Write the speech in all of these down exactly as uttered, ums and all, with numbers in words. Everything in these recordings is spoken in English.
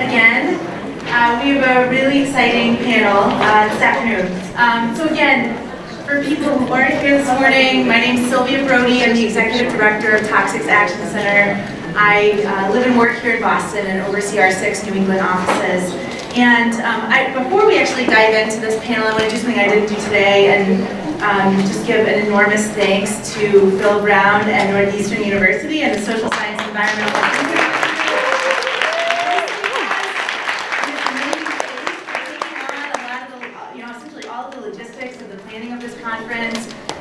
again. Uh, we have a really exciting panel uh, this afternoon. Um, so again, for people who weren't here this morning, my name is Sylvia Brody. I'm the Executive Director of Toxics Action Center. I uh, live and work here in Boston and oversee our six New England offices. And um, I, before we actually dive into this panel, I want to do something I didn't do today and um, just give an enormous thanks to Phil Brown and Northeastern University and the Social Science Environmental Institute.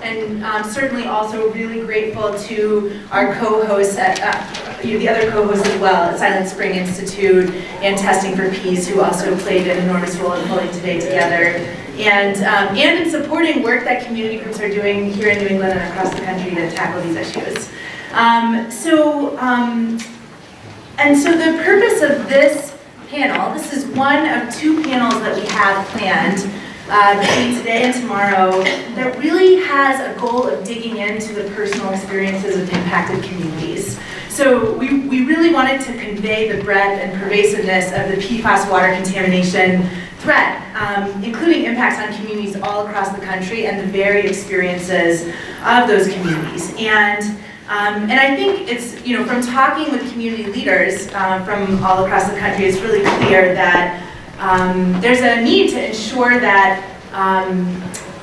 And um, certainly also really grateful to our co-hosts, at, uh, you know, the other co-hosts as well, at Silent Spring Institute and Testing for Pease, who also played an enormous role in pulling today together. And, um, and in supporting work that community groups are doing here in New England and across the country to tackle these issues. Um, so, um, and so the purpose of this panel, this is one of two panels that we have planned Uh, between today and tomorrow, that really has a goal of digging into the personal experiences of impacted communities. So we, we really wanted to convey the breadth and pervasiveness of the P FAS water contamination threat, um, including impacts on communities all across the country and the varied experiences of those communities. And, um, and I think it's, you know, from talking with community leaders uh, from all across the country, it's really clear that Um, there's a need to ensure that, um,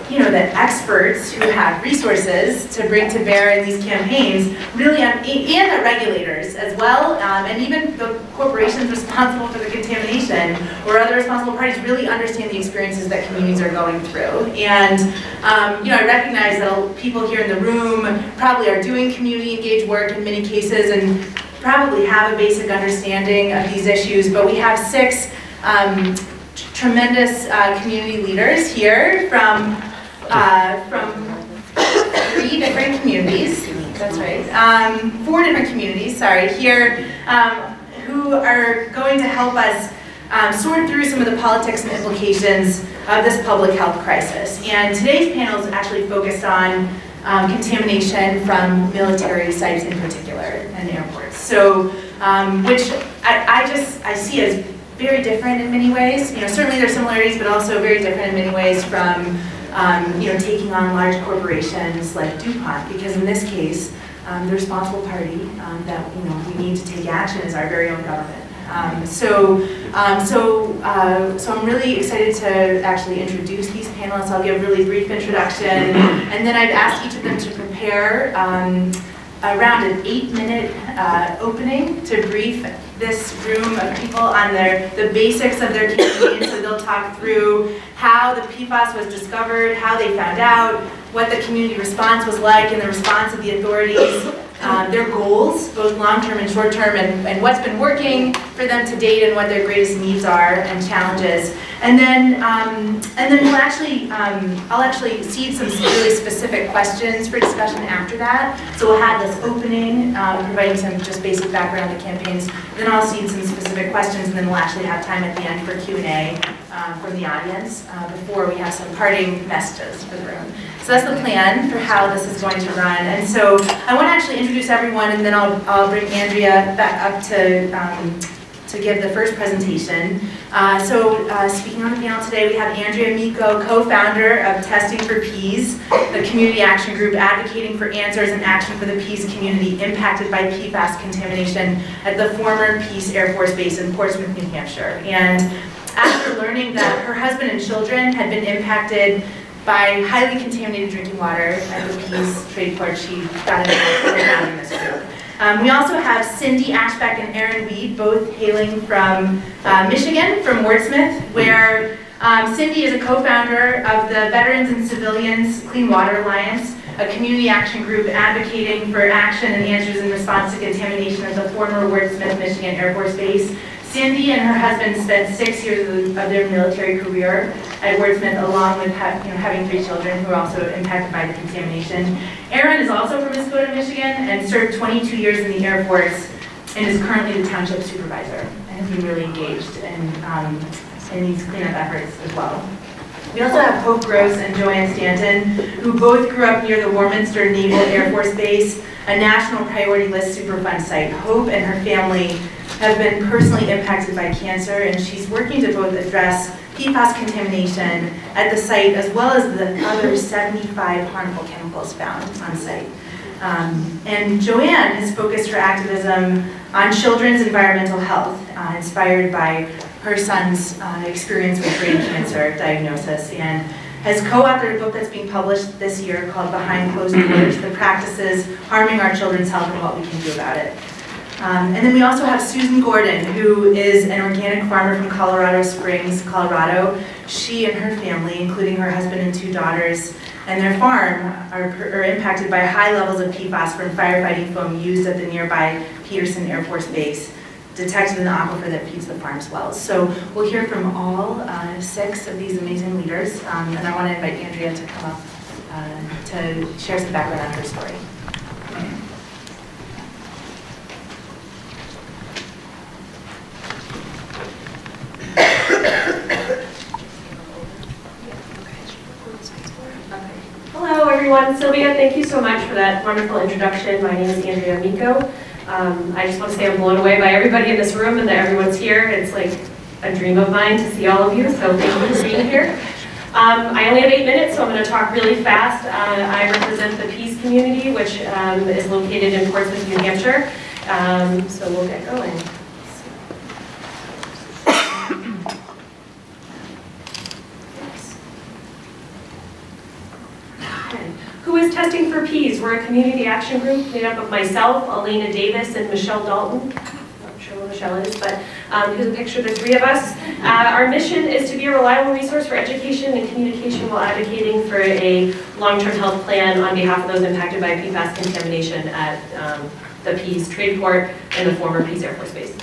you know, that experts who have resources to bring to bear in these campaigns really, have, and the regulators as well, um, and even the corporations responsible for the contamination or other responsible parties really understand the experiences that communities are going through. And, um, you know, I recognize that people here in the room probably are doing community-engaged work in many cases and probably have a basic understanding of these issues, but we have six Um, tremendous uh, community leaders here from uh, from three different communities. That's right. Um, four different communities. Sorry, here um, who are going to help us um, sort through some of the politics and implications of this public health crisis. And today's panel is actually focused on um, contamination from military sites in particular and airports. So, um, which I, I just I see as very different in many ways. You know, certainly there's similarities, but also very different in many ways from, um, you know, taking on large corporations like DuPont, because in this case, um, the responsible party um, that you know we need to take action is our very own government. Um, so, um, so, uh, so I'm really excited to actually introduce these panelists. I'll give a really brief introduction, and then I've asked each of them to prepare Um, around an eight-minute uh, opening to brief this room of people on their the basics of their campaign. So they'll talk through how the P FAS was discovered, how they found out, what the community response was like, and the response of the authorities, um, their goals, both long-term and short-term, and, and what's been working for them to date, and what their greatest needs are and challenges. And then, um, and then we'll actually, um, I'll actually seed some really specific questions for discussion after that. So we'll have this opening, um, providing some just basic background to campaigns. Then I'll seed some specific questions, and then we'll actually have time at the end for Q and A uh, from the audience uh, before we have some parting messages for the room. So that's the plan for how this is going to run. And so I want to actually introduce everyone, and then I'll, I'll bring Andrea back up to um, to give the first presentation. Uh, so uh, speaking on the panel today, we have Andrea Amico, co-founder of Testing for Pease, the community action group advocating for answers and action for the Pease community impacted by P FAS contamination at the former Pease Air Force Base in Portsmouth, New Hampshire. And after learning that her husband and children had been impacted by highly contaminated drinking water at the Pease Trade Port, she got involved in this group. Um, we also have Cindy Ashbeck and Aaron Weed, both hailing from uh, Michigan, from Wurtsmith, where um, Cindy is a co-founder of the Veterans and Civilians Clean Water Alliance, a community action group advocating for action and answers in response to contamination at the former Wurtsmith, Michigan Air Force Base. Cindy and her husband spent six years of their military career at Wurtsmith, along with ha you know, having three children who are also impacted by the contamination. Aaron is also from Minnesota, Michigan, and served twenty-two years in the Air Force, and is currently the township supervisor, and has been really engaged in, um, in these cleanup efforts as well. We also have Hope Gross and Joanne Stanton, who both grew up near the Warminster Naval Air Force Base, a National Priority List Superfund site. Hope and her family have been personally impacted by cancer, and she's working to both address P FAS contamination at the site as well as the other seventy-five harmful chemicals found on site. Um, and Joanne has focused her activism on children's environmental health, uh, inspired by her son's uh, experience with brain cancer diagnosis, and has co-authored a book that's being published this year called Behind Closed Doors, The Practices Harming Our Children's Health and What We Can Do About It. Um, and then we also have Susan Gordon, who is an organic farmer from Colorado Springs, Colorado. She and her family, including her husband and two daughters, and their farm are, are impacted by high levels of P FAS from firefighting foam used at the nearby Peterson Air Force Base, detected in the aquifer that feeds the farm's wells. So we'll hear from all uh, six of these amazing leaders, um, and I want to invite Andrea to come up uh, to share some background on her story. Hello everyone, Sylvia, thank you so much for that wonderful introduction. My name is Andrea Amico. Um, I just want to say I'm blown away by everybody in this room and that everyone's here. It's like a dream of mine to see all of you, so thank you for being here. Um, I only have eight minutes, so I'm going to talk really fast. Uh, I represent the Pease community, which um, is located in Portsmouth, New Hampshire. Um, so we'll get going. Who is Testing for Pease? We're a community action group made up of myself, Elena Davis, and Michelle Dalton. I'm not sure where Michelle is, but um, here's a picture of the three of us. Uh, our mission is to be a reliable resource for education and communication while advocating for a long-term health plan on behalf of those impacted by P FAS contamination at um, the Pease Trade Port and the former Pease Air Force Base.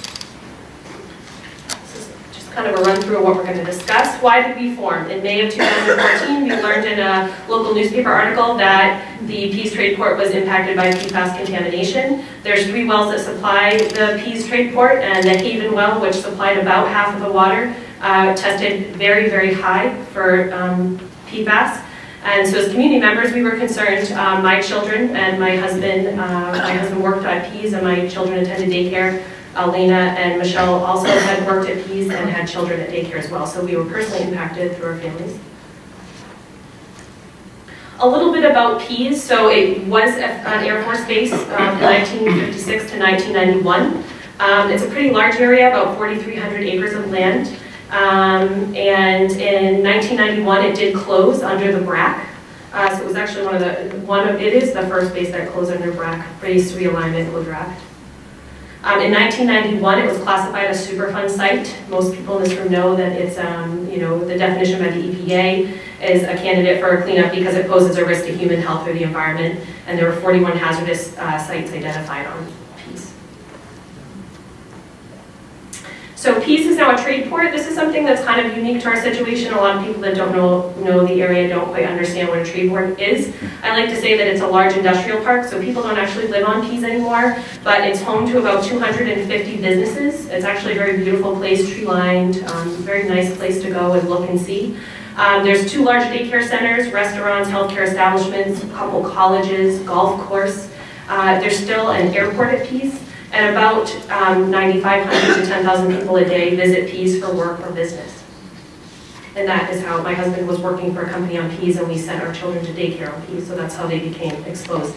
Kind of a run through of what we're going to discuss. Why did we form? In May of two thousand fourteen, we learned in a local newspaper article that the Pease Trade Port was impacted by P FAS contamination. There's three wells that supply the Pease Trade Port, and the Haven Well, which supplied about half of the water, uh, tested very, very high for um, P FAS. And so as community members, we were concerned. Uh, my children and my husband, uh, my husband worked at Pease, and my children attended daycare. Elena and Michelle also had worked at Pease and had children at daycare as well, so we were personally impacted through our families. A little bit about Pease. So it was an Air Force Base from um, nineteen fifty-six to nineteen ninety-one. Um, it's a pretty large area, about forty-three hundred acres of land. Um, and in nineteen ninety-one, it did close under the BRAC. Uh, so it was actually one of the, one of, it is the first base that closed under BRAC, Base Realignment or BRAC. Um, in nineteen ninety-one, it was classified a Superfund site. Most people in this room know that it's, um, you know, the definition by the E P A is a candidate for a cleanup because it poses a risk to human health or the environment, and there were forty-one hazardous uh, sites identified on Pease. So Pease is now a trade port. This is something that's kind of unique to our situation. A lot of people that don't know, know the area don't quite understand what a trade port is. I like to say that it's a large industrial park, so people don't actually live on Pease anymore, but it's home to about two hundred fifty businesses. It's actually a very beautiful place, tree-lined, um, very nice place to go and look and see. Um, there's two large daycare centers, restaurants, healthcare establishments, a couple colleges, golf course. Uh, there's still an airport at Pease, and about um, ninety-five hundred to ten thousand people a day visit Pease for work or business. And that is how my husband was working for a company on Pease, and we sent our children to daycare on Pease, so that's how they became exposed.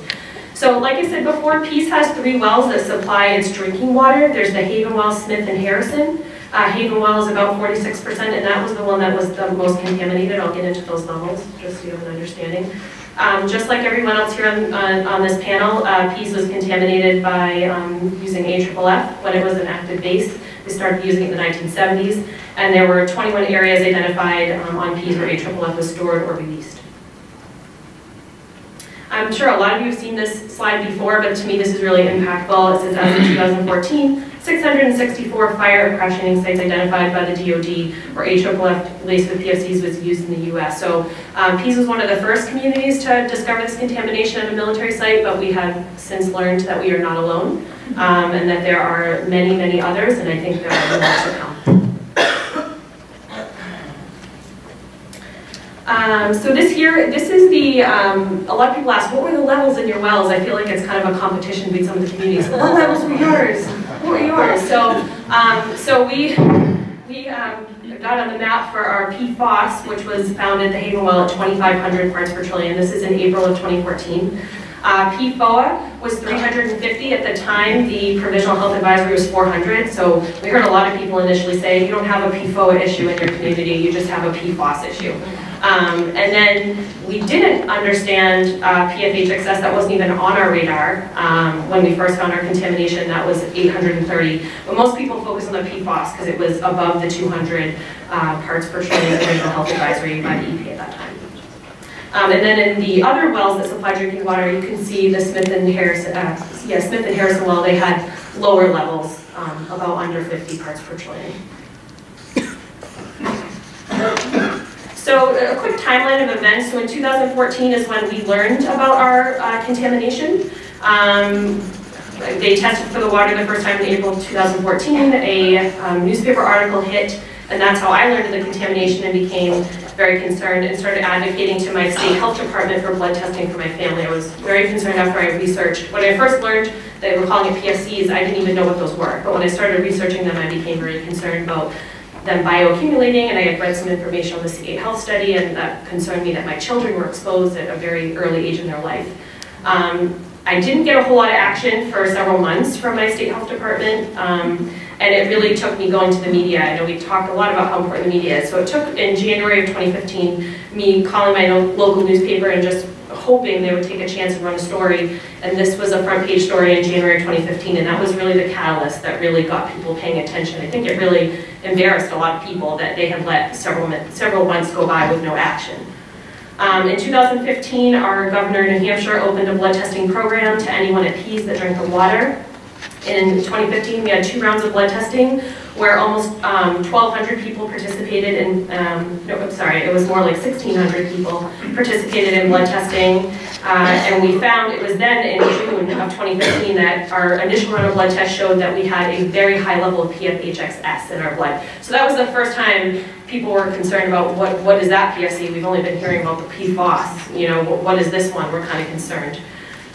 So like I said before, Pease has three wells that supply its drinking water. There's the Haven Well, Smith, and Harrison. Uh, Haven Well is about forty-six percent, and that was the one that was the most contaminated. I'll get into those levels, just so you have an understanding. Um, just like everyone else here on, on, on this panel, uh, Pease was contaminated by um, using A F F F when it was an active base. We started using it in the nineteen seventies, and there were twenty-one areas identified um, on Pease where A F F F was stored or released. I'm sure a lot of you have seen this slide before, but to me this is really impactful. It says as of two thousand fourteen, six hundred sixty-four fire and crash landing sites identified by the D O D where A F F F laced with P F Cs was used in the U S. So um, Pease was one of the first communities to discover this contamination at a military site, but we have since learned that we are not alone. Um, and that there are many, many others, and I think there are more to come. Um, so this here, this is the, um, a lot of people ask, what were the levels in your wells? I feel like it's kind of a competition between some of the communities. What levels were yours? Well, you are. So, um, so we we um, got on the map for our P F O S, which was found at the Haven Well at twenty-five hundred parts per trillion. This is in April of twenty fourteen. Uh, P F O A was three hundred fifty at the time. The provisional health advisory was four hundred. So we heard a lot of people initially say, you don't have a P F O A issue in your community, you just have a P F O S issue. Um, and then we didn't understand uh, P F H X S, that wasn't even on our radar. Um, when we first found our contamination, that was eight hundred thirty. But most people focus on the P F O S because it was above the two hundred uh, parts per trillion provisional health advisory by the E P A at that time. Um, and then in the other wells that supply drinking water, you can see the Smith and Harrison, uh, yeah, Smith and Harrison well, they had lower levels, um, about under fifty parts per trillion. So a quick timeline of events. So in two thousand fourteen is when we learned about our uh, contamination. Um, they tested for the water the first time in April of two thousand fourteen. A um, newspaper article hit, and that's how I learned of the contamination and became very concerned and started advocating to my state health department for blood testing for my family. I was very concerned after I researched. When I first learned that they were calling it P F Cs, I didn't even know what those were. But when I started researching them, I became very concerned about them bioaccumulating, and I had read some information on the state health study, and that concerned me that my children were exposed at a very early age in their life. Um, I didn't get a whole lot of action for several months from my state health department. Um, And it really took me going to the media. I know we've talked a lot about how important the media is. So it took, in January of twenty fifteen, me calling my local newspaper and just hoping they would take a chance and run a story. And this was a front page story in January of twenty fifteen, and that was really the catalyst that really got people paying attention. I think it really embarrassed a lot of people that they had let several, several months go by with no action. Um, in two thousand fifteen, our governor in New Hampshire opened a blood testing program to anyone at Pease that drank the water. In twenty fifteen, we had two rounds of blood testing where almost um, twelve hundred people participated in, um, no, I'm sorry, it was more like sixteen hundred people participated in blood testing. Uh, and we found, it was then in June of twenty fifteen that our initial round of blood tests showed that we had a very high level of P F H X S in our blood. So that was the first time people were concerned about what, what is that P F C? We've only been hearing about the P F O S, you know, what, what is this one? We're kind of concerned.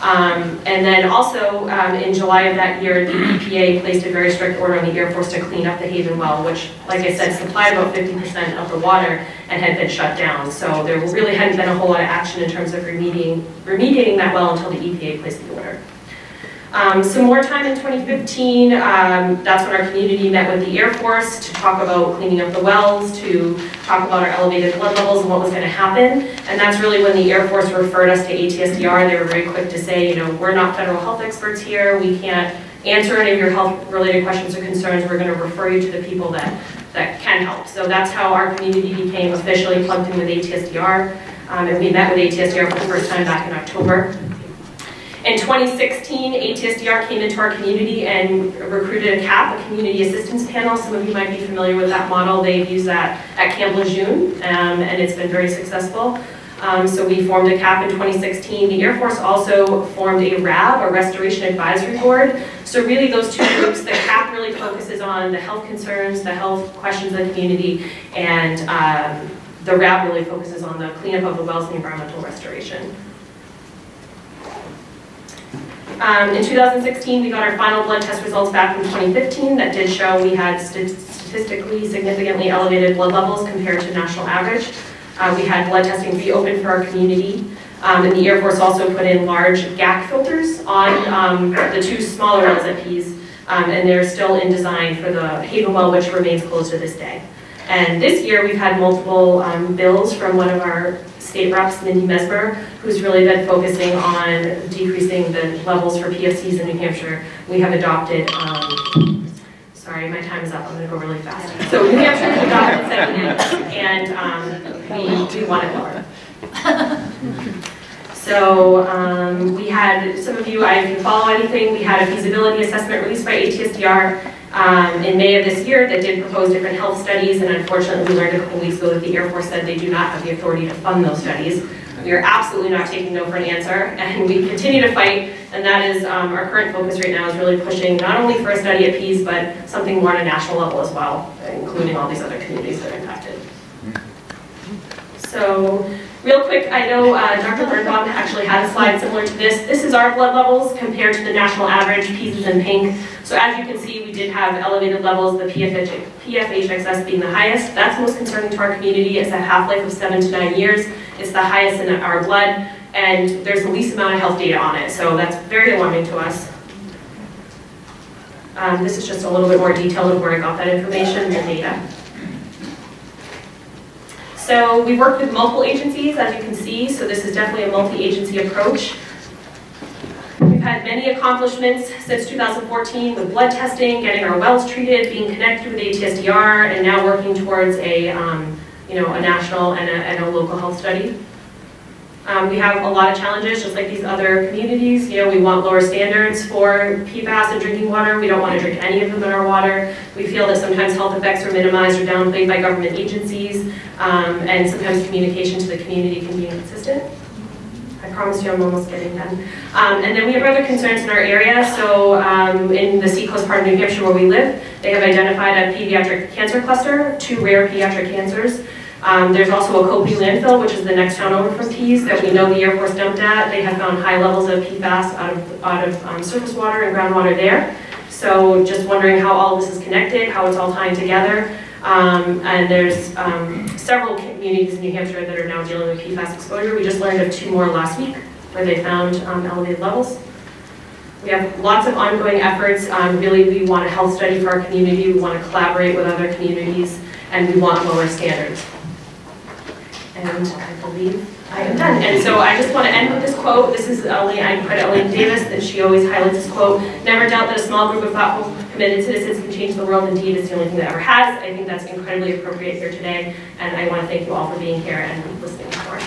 Um, and then also um, in July of that year, the E P A placed a very strict order on the Air Force to clean up the Haven Well, which, like I said, supplied about fifty percent of the water and had been shut down. So there really hadn't been a whole lot of action in terms of remediating, remediating that well until the E P A placed the order. Um, some more time in twenty fifteen, um, that's when our community met with the Air Force to talk about cleaning up the wells, to talk about our elevated blood levels and what was going to happen. And that's really when the Air Force referred us to A T S D R. They were very quick to say, you know, we're not federal health experts here. We can't answer any of your health-related questions or concerns. We're going to refer you to the people that, that can help. So that's how our community became officially plugged in with A T S D R. Um, and we met with A T S D R for the first time back in October. In twenty sixteen, A T S D R came into our community and recruited a C A P, a community assistance panel. Some of you might be familiar with that model. They've used that at Camp Lejeune, um, and it's been very successful. Um, so we formed a C A P in twenty sixteen. The Air Force also formed a R A B, a Restoration Advisory Board. So really those two groups, the C A P really focuses on the health concerns, the health questions of the community, and um, the R A B really focuses on the cleanup of the wells and the environmental restoration. Um, in two thousand sixteen, we got our final blood test results back from twenty fifteen that did show we had st statistically significantly elevated blood levels compared to national average. Uh, we had blood testing reopened for our community, um, and the Air Force also put in large G A C filters on um, the two smaller wells at Pease, um, and they're still in design for the Haven Well, which remains closed to this day. And this year, we've had multiple um, bills from one of our state reps, Mindy Mesmer, who's really been focusing on decreasing the levels for P F Cs in New Hampshire. We have adopted, um, sorry, my time is up, I'm gonna go really fast. So New Hampshire has adopted seven and um, we, we want it lower. So um, we had, some of you, I can follow anything, we had a feasibility assessment released by A T S D R Um, in May of this year that did propose different health studies, and unfortunately we learned a couple weeks ago that the Air Force said they do not have the authority to fund those studies. We are absolutely not taking no for an answer, and we continue to fight, and that is um, our current focus right now is really pushing not only for a study at Pease, but something more on a national level as well, including all these other communities that are impacted. So Real quick, I know uh, Doctor Birnbaum actually had a slide similar to this. This is our blood levels compared to the national average, Pease's in pink. So as you can see, we did have elevated levels, the P F H X S being the highest. That's most concerning to our community. It's a half-life of seven to nine years. It's the highest in our blood, and there's the least amount of health data on it. So that's very alarming to us. Um, this is just a little bit more detail of where I got that information and data. So we worked with multiple agencies, as you can see, so this is definitely a multi-agency approach. We've had many accomplishments since two thousand fourteen with blood testing, getting our wells treated, being connected with A T S D R, and now working towards a, um, you know, a national and a, and a local health study. Um, we have a lot of challenges, just like these other communities. You know, we want lower standards for P FAS and drinking water. We don't want to drink any of them in our water. We feel that sometimes health effects are minimized or downplayed by government agencies, um, and sometimes communication to the community can be inconsistent. I promise you I'm almost getting done. Um, and then we have other concerns in our area. So um, in the seacoast part of New Hampshire where we live, they have identified a pediatric cancer cluster, two rare pediatric cancers. Um, there's also a Copley landfill, which is the next town over from Pease, that we know the Air Force dumped at. They have found high levels of P FAS out of, out of um, surface water and groundwater there. So just wondering how all this is connected, how it's all tying together. Um, and there's um, several communities in New Hampshire that are now dealing with P FAS exposure. We just learned of two more last week where they found um, elevated levels. We have lots of ongoing efforts. Um, really, we want a health study for our community. We want to collaborate with other communities, and we want lower standards. And I believe I am done. And so I just want to end with this quote. This is Elena, I credit Elena Davis, and she always highlights this quote. Never doubt that a small group of thoughtful, committed citizens can change the world. Indeed, it's the only thing that ever has. I think that's incredibly appropriate here today. And I want to thank you all for being here and listening for us.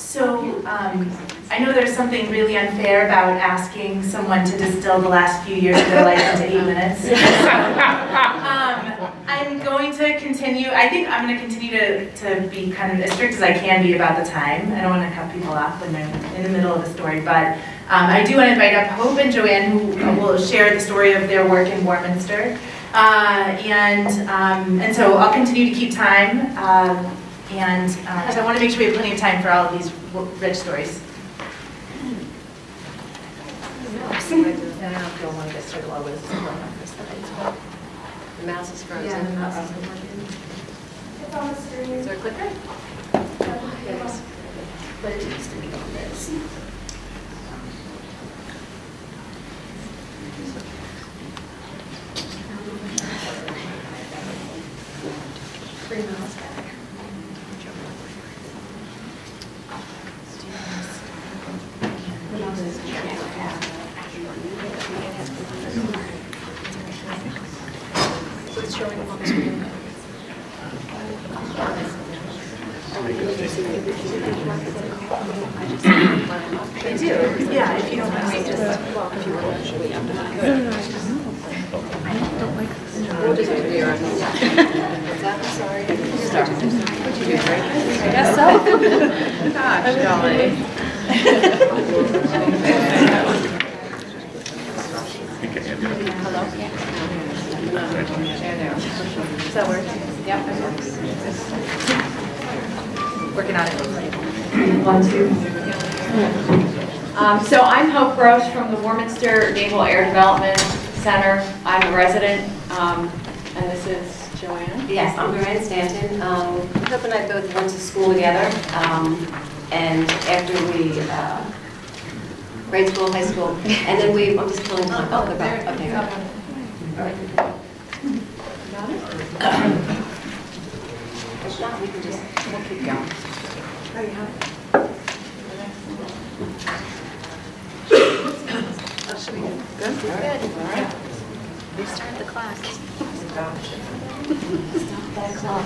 So, um, I know there's something really unfair about asking someone to distill the last few years of their life into eight minutes. So, um, I'm going to continue, I think I'm going to continue to, to be kind of as strict as I can be about the time. I don't want to cut people off when they're in the middle of a story, but um, I do want to invite up Hope and Joanne, who will share the story of their work in Warminster. Uh, and, um, and so I'll continue to keep time, um, and uh, so I want to make sure we have plenty of time for all of these rich stories. I don't know if you'll want to get started while this is going on this slide. The mouse is frozen. Yeah, the mouse is working. It's on the screen. Is there a clicker? Yes. But it needs to be on this. Three miles back. The mouse is yeah. It's showing up on the screen. They do. Yeah, if you don't mind, we just walk if you want actually. I don't like this. We'll just do the arm. I'm sorry. Start. What'd you do, right? I guess so. Gosh, golly. Hello? Yeah. Does that work? Yeah, that works. Working on it. One, two. Um, so I'm Hope Gross from the Warminster Naval Air Development Center. I'm a resident, um, and this is Joanne. Yes, I'm Joanne Stanton. Um, Hope and I both went to school together, um, and after we uh, grade school, high school, and then we, I'm just killing time. Oh, they're back. Okay. All right. Got it? If not, we can just, we'll keep going. Oh, you have it? Oh, should we go? Good? Good. All right. We start the class. Stop that clock.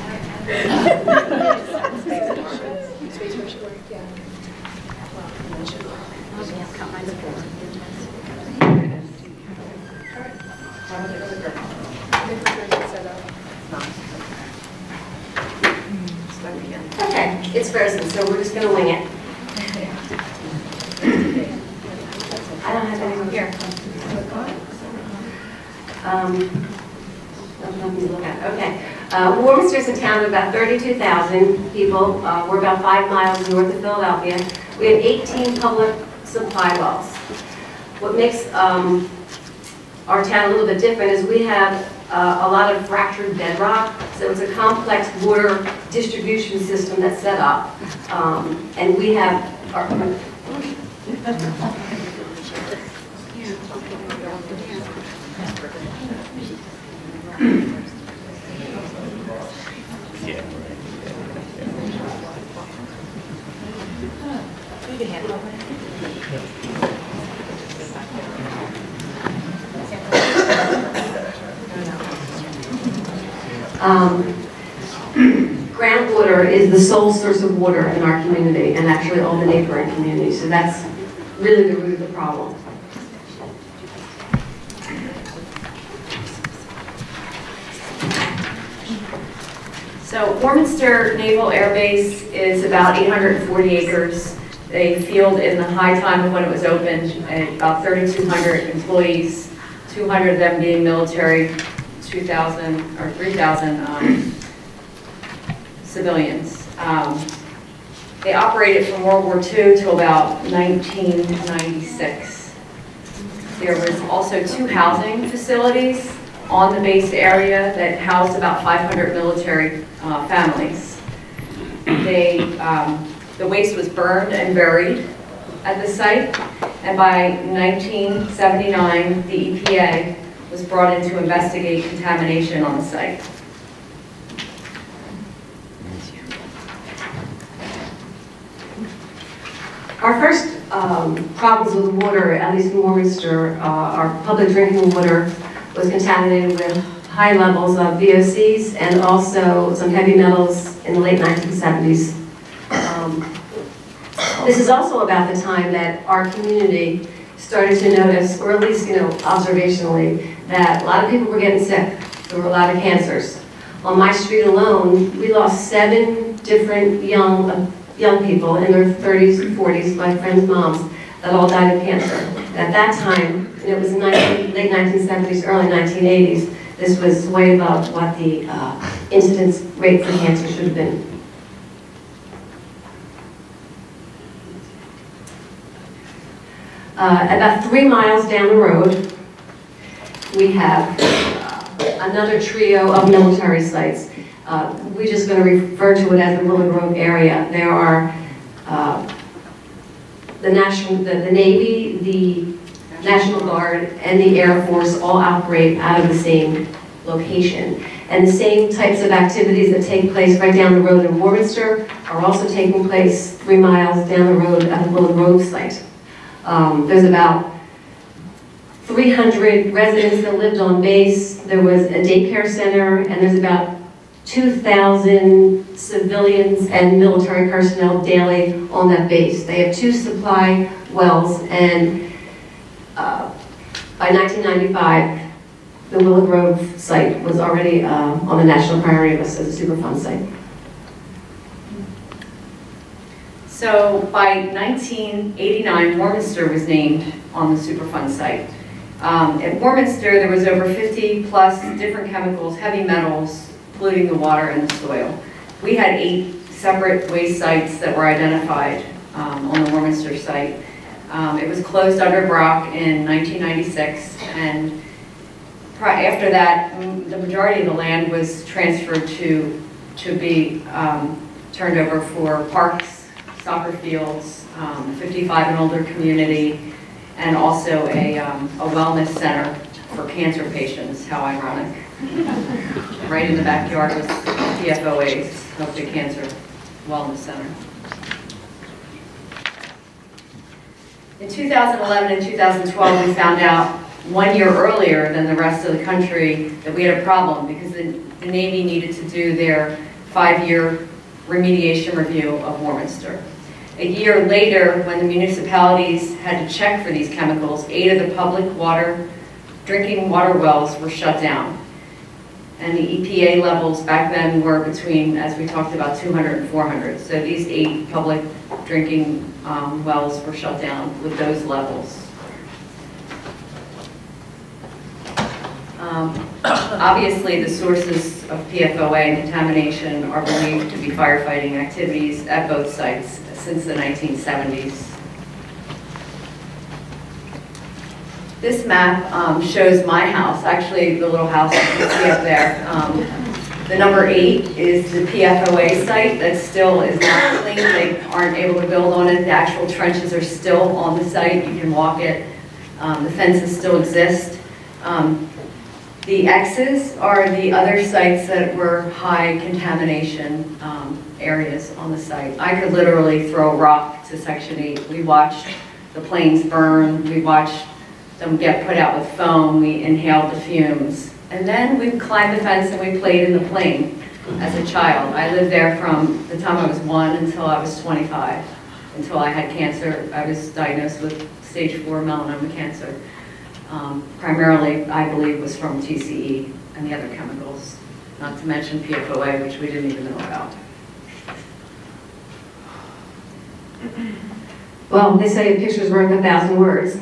Space Force should work, yeah. Well, it should work. All right. Okay, it's frozen, so we're just going to wing it. I don't have anyone here. Um, let me look at. Okay. Uh, Warminster's a town of about thirty-two thousand people. Uh, we're about five miles north of Philadelphia. We have eighteen public supply wells. What makes um, our town a little bit different is we have uh, a lot of fractured bedrock, so it's a complex water distribution system that's set up. Um, and we have our... Um, groundwater is the sole source of water in our community and actually all the neighboring communities, so that's really the root of the problem. So Warminster Naval Air Base is about eight hundred forty acres. They field in the high time of when it was opened, and about thirty-two hundred employees, two hundred of them being military, two thousand or three thousand um, civilians. Um, they operated from World War Two to about nineteen ninety-six. There was also two housing facilities on the base area that housed about five hundred military uh, families. They, um, the waste was burned and buried at the site, and by nineteen seventy-nine, the E P A was brought in to investigate contamination on the site. Our first um, problems with water, at least in Warminster, uh, our public drinking water was contaminated with high levels of V O Cs and also some heavy metals in the late nineteen seventies. Um, this is also about the time that our community started to notice, or at least, you know, observationally, that a lot of people were getting sick. There were a lot of cancers. On my street alone, we lost seven different young uh, young people in their thirties and forties, my friends' moms, that all died of cancer. At that time, and it was late nineteen seventies, early nineteen eighties, this was way above what the uh, incidence rate for cancer should have been. Uh, about three miles down the road, we have uh, another trio of military sites. Uh, we're just going to refer to it as the Willow Grove area. There are uh, the, national, the, the Navy, the National Guard, and the Air Force all operate out of the same location. And the same types of activities that take place right down the road in Warminster are also taking place three miles down the road at the Willow Grove site. Um, there's about three hundred residents that lived on base. There was a daycare center, and there's about two thousand civilians and military personnel daily on that base. They have two supply wells, and uh, by nineteen ninety-five, the Willow Grove site was already uh, on the National Priority List as a Superfund site. So by nineteen eighty-nine, Warminster was named on the Superfund site. Um, at Warminster, there was over fifty plus different chemicals, heavy metals, polluting the water and the soil. We had eight separate waste sites that were identified um, on the Warminster site. Um, it was closed under BRAC in nineteen ninety-six, and after that, the majority of the land was transferred to, to be um, turned over for parks, soccer fields, um, fifty-five and older community, and also a, um, a wellness center for cancer patients. How ironic. Right in the backyard was P F O A's, Hope Gross Cancer Wellness Center. In two thousand eleven and two thousand twelve, we found out one year earlier than the rest of the country that we had a problem because the, the Navy needed to do their five-year remediation review of Warminster. A year later, when the municipalities had to check for these chemicals, eight of the public water, drinking water wells were shut down. And the E P A levels back then were between, as we talked about, two hundred and four hundred. So these eight public drinking um, wells were shut down with those levels. Um, obviously, the sources of P F O A and contamination are believed to be firefighting activities at both sites since the nineteen seventies. This map um, shows my house, actually the little house that you see up there. Um, the number eight is the P F O A site that still is not clean. They aren't able to build on it. The actual trenches are still on the site. You can walk it. Um, the fences still exist. Um, the X's are the other sites that were high contamination um, areas on the site. I could literally throw a rock to Section eight. We watched the planes burn. We watched them get put out with foam, we inhaled the fumes. And then we climbed the fence and we played in the plane as a child. I lived there from the time I was one until I was twenty-five, until I had cancer. I was diagnosed with stage four melanoma cancer. Um, primarily, I believe, was from T C E and the other chemicals, not to mention P F O A, which we didn't even know about. Well, they say a picture's worth a thousand words.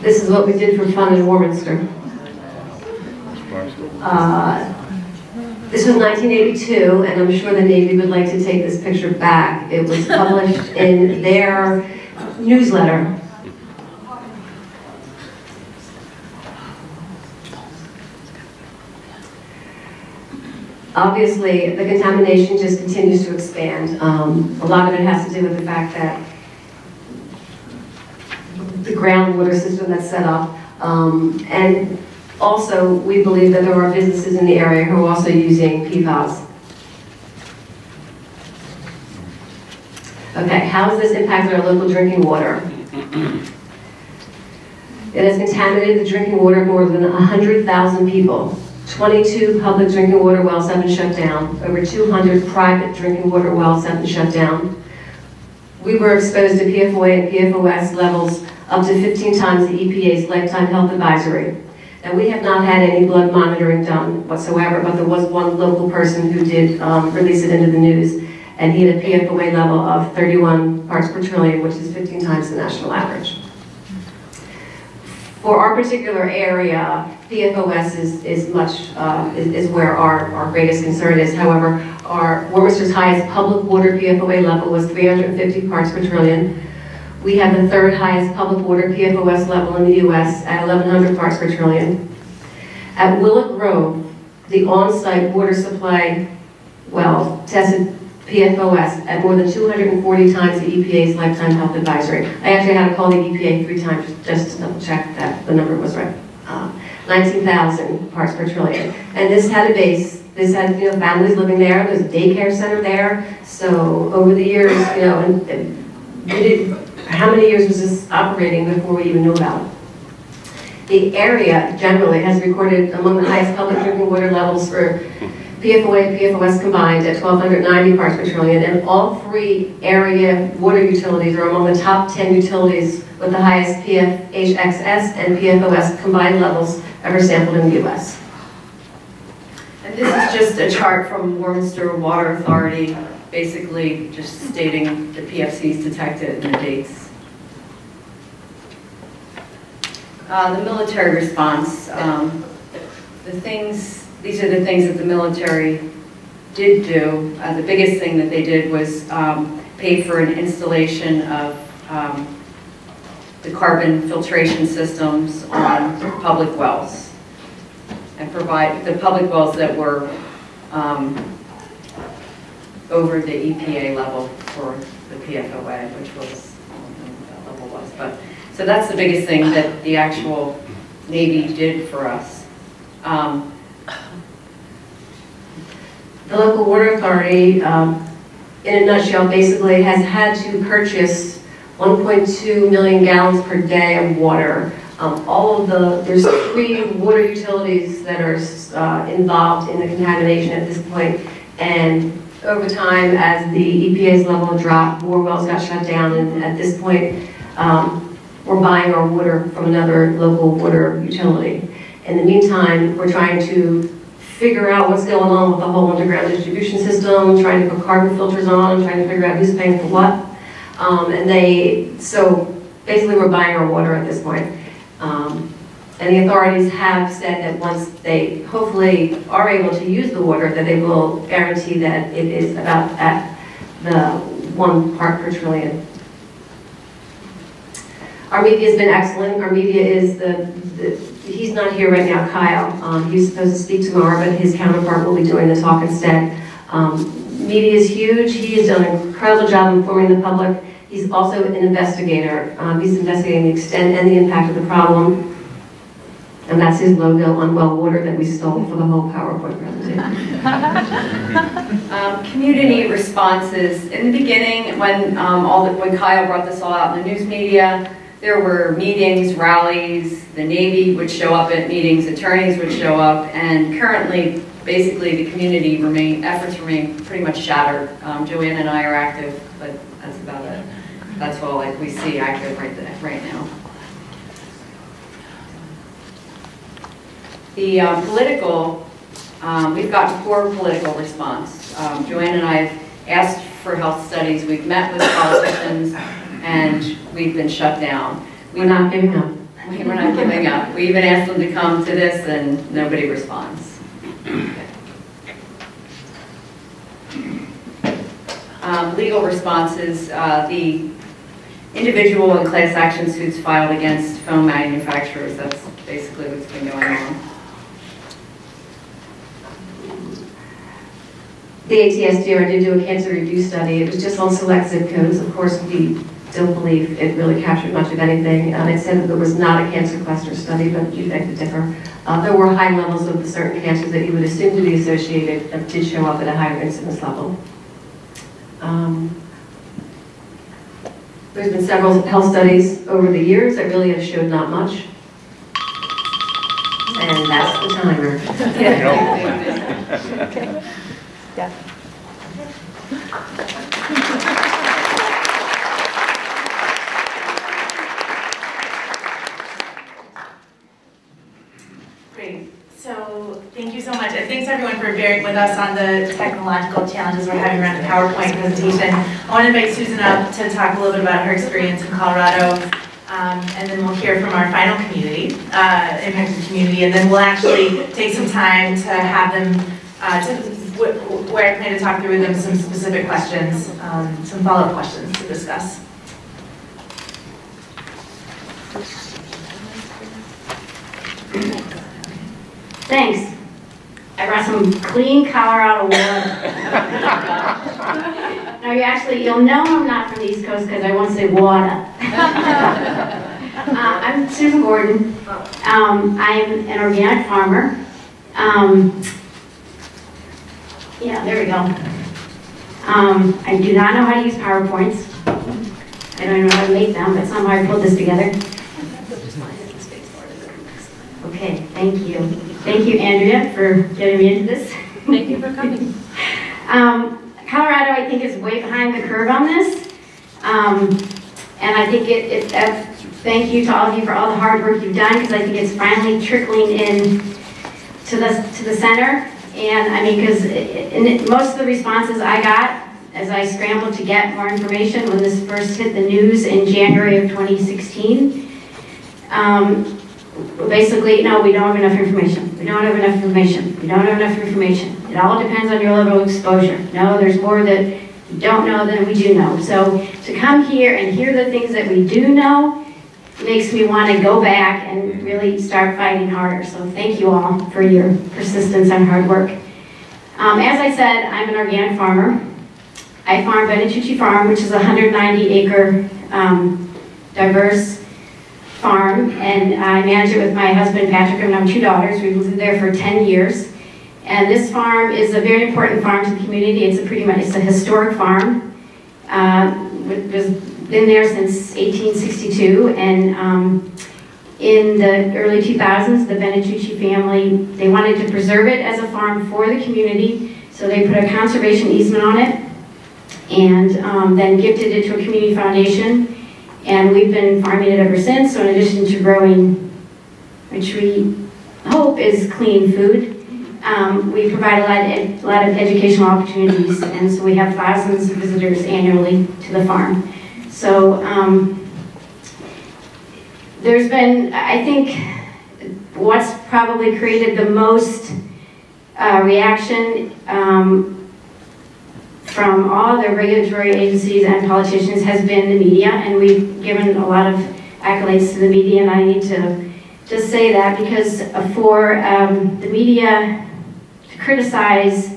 This is what we did for fun in Warminster. Uh, this was nineteen eighty-two, and I'm sure the Navy would like to take this picture back. It was published in their newsletter. Obviously, the contamination just continues to expand. Um, a lot of it has to do with the fact that the groundwater system that's set up. Um, and also, we believe that there are businesses in the area who are also using P FAS. Okay, how has this impacted our local drinking water? It has contaminated the drinking water of more than one hundred thousand people. twenty-two public drinking water wells have been shut down. Over two hundred private drinking water wells have been shut down. We were exposed to P F O A and P F O S levels up to fifteen times the E P A's lifetime health advisory. And we have not had any blood monitoring done whatsoever, but there was one local person who did um, release it into the news, and he had a P F O A level of thirty-one parts per trillion, which is fifteen times the national average. For our particular area, P F O S is, is much, uh, is, is where our, our greatest concern is. However, our Warminster's highest public water P F O A level was three hundred fifty parts per trillion. We have the third highest public water P F O S level in the U S at eleven hundred parts per trillion. At Willow Grove, the on-site water supply well tested P F O S at more than two hundred forty times the E P A's lifetime health advisory. I actually had to call the E P A three times just to double check that the number was right. Uh, nineteen thousand parts per trillion. And this had a base. This had, you know, families living there. There's a daycare center there. So over the years, you know, and, and we did, how many years was this operating before we even knew about it? The area generally has recorded among the highest public drinking water levels for P F O A and P F O S combined at one thousand two hundred ninety parts per trillion, and all three area water utilities are among the top ten utilities with the highest P F H X S and P F O S combined levels ever sampled in the U S. And this is just a chart from Warminster Water Authority, basically just stating the P F Cs detected and the dates. Uh, the military response, um, the things these are the things that the military did do. Uh, the biggest thing that they did was um, pay for an installation of um, the carbon filtration systems on public wells, and provide the public wells that were um, over the E P A level for the P F O A, which was, I don't know what that level was, but so that's the biggest thing that the actual Navy did for us. Um, The local water authority, um, in a nutshell, basically has had to purchase one point two million gallons per day of water. Um, all of the, there's three water utilities that are uh, involved in the contamination at this point. And over time, as the E P A's level dropped, more wells got shut down. And at this point, um, we're buying our water from another local water utility. In the meantime, we're trying to figure out what's going on with the whole underground distribution system, trying to put carbon filters on, trying to figure out who's paying for what. Um, and they, so basically we're buying our water at this point. Um, And the authorities have said that once they hopefully are able to use the water, that they will guarantee that it is about at the one part per trillion. Our media has been excellent. Our media is the, the he's not here right now, Kyle. Um, he was supposed to speak tomorrow, but his counterpart will be doing the talk instead. Um, media is huge. He has done an incredible job informing the public. He's also an investigator. Um, he's investigating the extent and the impact of the problem. And that's his logo on well water that we stole for the whole PowerPoint presentation. um, community responses. In the beginning, when, um, all the, when Kyle brought this all out in the news media, there were meetings, rallies, the Navy would show up at meetings, attorneys would show up, and currently, basically, the community remain, efforts remain pretty much shattered. Um, Joanne and I are active, but that's about it. That's all like we see active right there, right now. The uh, political, um, we've gotten poor political response. Um, Joanne and I have asked for health studies. We've met with politicians, and we've been shut down. We, we're not giving up. We, we're not giving up. We even asked them to come to this, and nobody responds. Um, legal responses, uh, the individual and class action suits filed against foam manufacturers. That's basically what's been going on. The A T S D R did do a cancer review study. It was just on select zip codes. Of course, we don't believe it really captured much of anything. Um, it said that there was not a cancer cluster study, but you beg to differ. Uh, there were high levels of certain cancers that you would assume to be associated that did show up at a higher incidence level. Um, there's been several health studies over the years that really have showed not much. And that's the timer. Yeah. Okay. Yeah. Great. So thank you so much. And thanks everyone for bearing with us on the technological challenges we're having around the PowerPoint presentation. I want to invite Susan up to talk a little bit about her experience in Colorado. Um, and then we'll hear from our final community, uh, impacted community, and then we'll actually take some time to have them, uh, to, where I plan to talk through with them some specific questions, um, some follow-up questions to discuss. Thanks. I brought some clean Colorado water. Now you actually, you'll know I'm not from the East Coast because I won't say water. uh, I'm Susan Gordon. Um, I'm an organic farmer. Um, yeah, there we go. Um, I do not know how to use PowerPoints. I don't even know how to make them, but somehow I pulled this together. Okay, thank you. Thank you, Andrea, for getting me into this. Thank you for coming. um, Colorado, I think, is way behind the curve on this, um, and I think it, it uh, thank you to all of you for all the hard work you've done, because I think it's finally trickling in to the, to the center. And I mean, because most of the responses I got as I scrambled to get more information when this first hit the news in January of twenty sixteen, um, basically, no, we don't have enough information. We don't have enough information. We don't have enough information. It all depends on your level of exposure. No, there's more that you don't know than we do know. So to come here and hear the things that we do know makes me want to go back and really start fighting harder. So thank you all for your persistence and hard work. Um, as I said, I'm an organic farmer. I farm Benetucci Farm, which is a one hundred ninety acre um, diverse farm, and I manage it with my husband Patrick and our two daughters. We've lived there for ten years. And this farm is a very important farm to the community. It's a pretty much it's a historic farm. Uh, it was been there since eighteen sixty-two, and um, in the early two thousands, the Benetucci family, they wanted to preserve it as a farm for the community, so they put a conservation easement on it, and um, then gifted it to a community foundation. And we've been farming it ever since. So in addition to growing, which we hope is clean food, Um, we provide a lot, of, a lot of educational opportunities, and so we have thousands of visitors annually to the farm. So um, there's been, I think, what's probably created the most uh, reaction um, from all the regulatory agencies and politicians has been the media, and we've given a lot of accolades to the media, and I need to just say that because for um, the media to criticize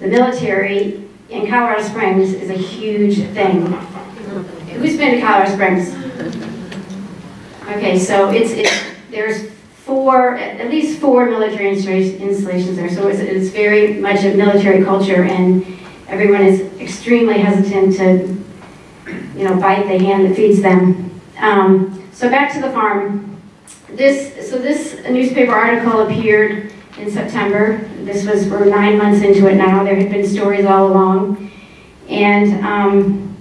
the military in Colorado Springs is a huge thing. Who's been to Colorado Springs? Okay, so it's, it's there's four, at least four military installations there, so it's, it's very much a military culture, and everyone is extremely hesitant to, you know, bite the hand that feeds them. Um, so back to the farm. This, so this newspaper article appeared in September. This was, we're nine months into it now. There had been stories all along, and um,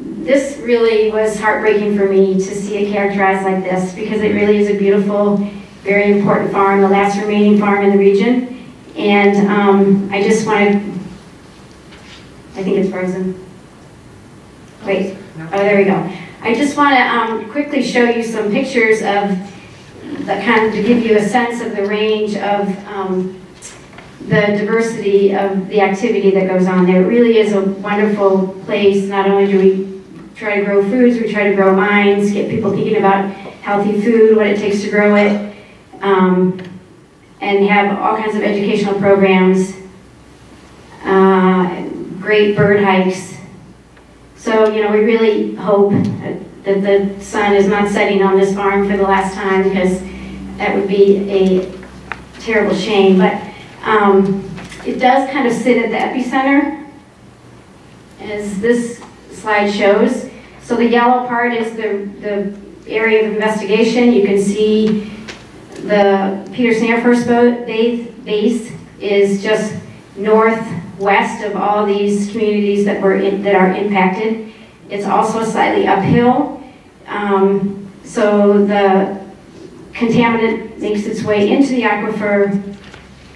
this really was heartbreaking for me to see it characterized like this, because it really is a beautiful, very important farm, the last remaining farm in the region. And um, I just wanted, I think it's frozen. Wait, oh, there we go. I just want to um, quickly show you some pictures of, the, kind of to give you a sense of the range of um, the diversity of the activity that goes on there. It really is a wonderful place. Not only do we try to grow foods, we try to grow minds, get people thinking about healthy food, what it takes to grow it, um, and have all kinds of educational programs, uh, great bird hikes. So, you know, we really hope that the sun is not setting on this farm for the last time, because that would be a terrible shame. But Um, it does kind of sit at the epicenter, as this slide shows. So the yellow part is the, the area of investigation. You can see the Peterson Air Force Base is just northwest of all these communities that were in, that are impacted. It's also slightly uphill, um, so the contaminant makes its way into the aquifer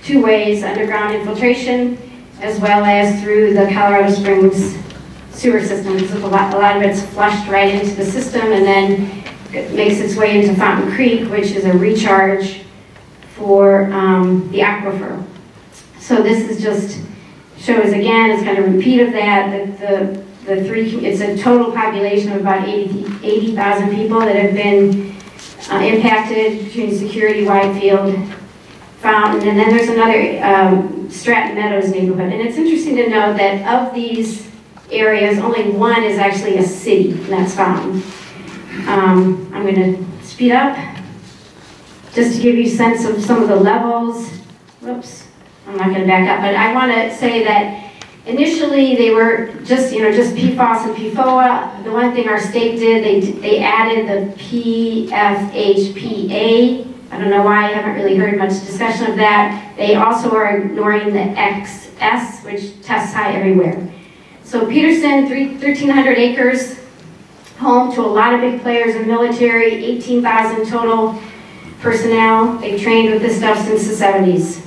two ways, underground infiltration, as well as through the Colorado Springs sewer system. So a lot, a lot of it's flushed right into the system and then it makes its way into Fountain Creek, which is a recharge for um, the aquifer. So this is just, shows again, it's kind of a repeat of that, that the, the three, it's a total population of about eighty thousand people that have been uh, impacted between Security, Whitefield, Fountain, and then there's another um, Stratton Meadows neighborhood. And it's interesting to know that of these areas, only one is actually a city, and that's Fountain. Um, I'm going to speed up just to give you a sense of some of the levels. Whoops, I'm not going to back up, but I want to say that initially they were just, you know, just P FAS and P F O A. The one thing our state did, they, they added the P F H P A. I don't know why, I haven't really heard much discussion of that. They also are ignoring the X S, which tests high everywhere. So Peterson, thirteen hundred acres, home to a lot of big players in military, eighteen thousand total personnel. They've trained with this stuff since the seventies.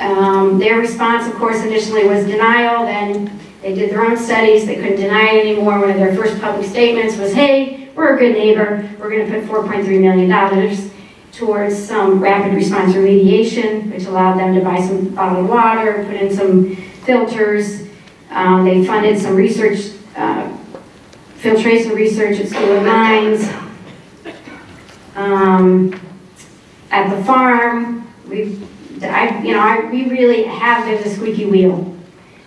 Um, their response, of course, initially was denial. Then they did their own studies. They couldn't deny it anymore. One of their first public statements was, hey, we're a good neighbor. We're going to put four point three million dollars towards some rapid response remediation, which allowed them to buy some bottled water, put in some filters. Um, they funded some research, uh, filtration research at School of Mines. Um, at the farm, we've, I, you know, I, we really have been the squeaky wheel,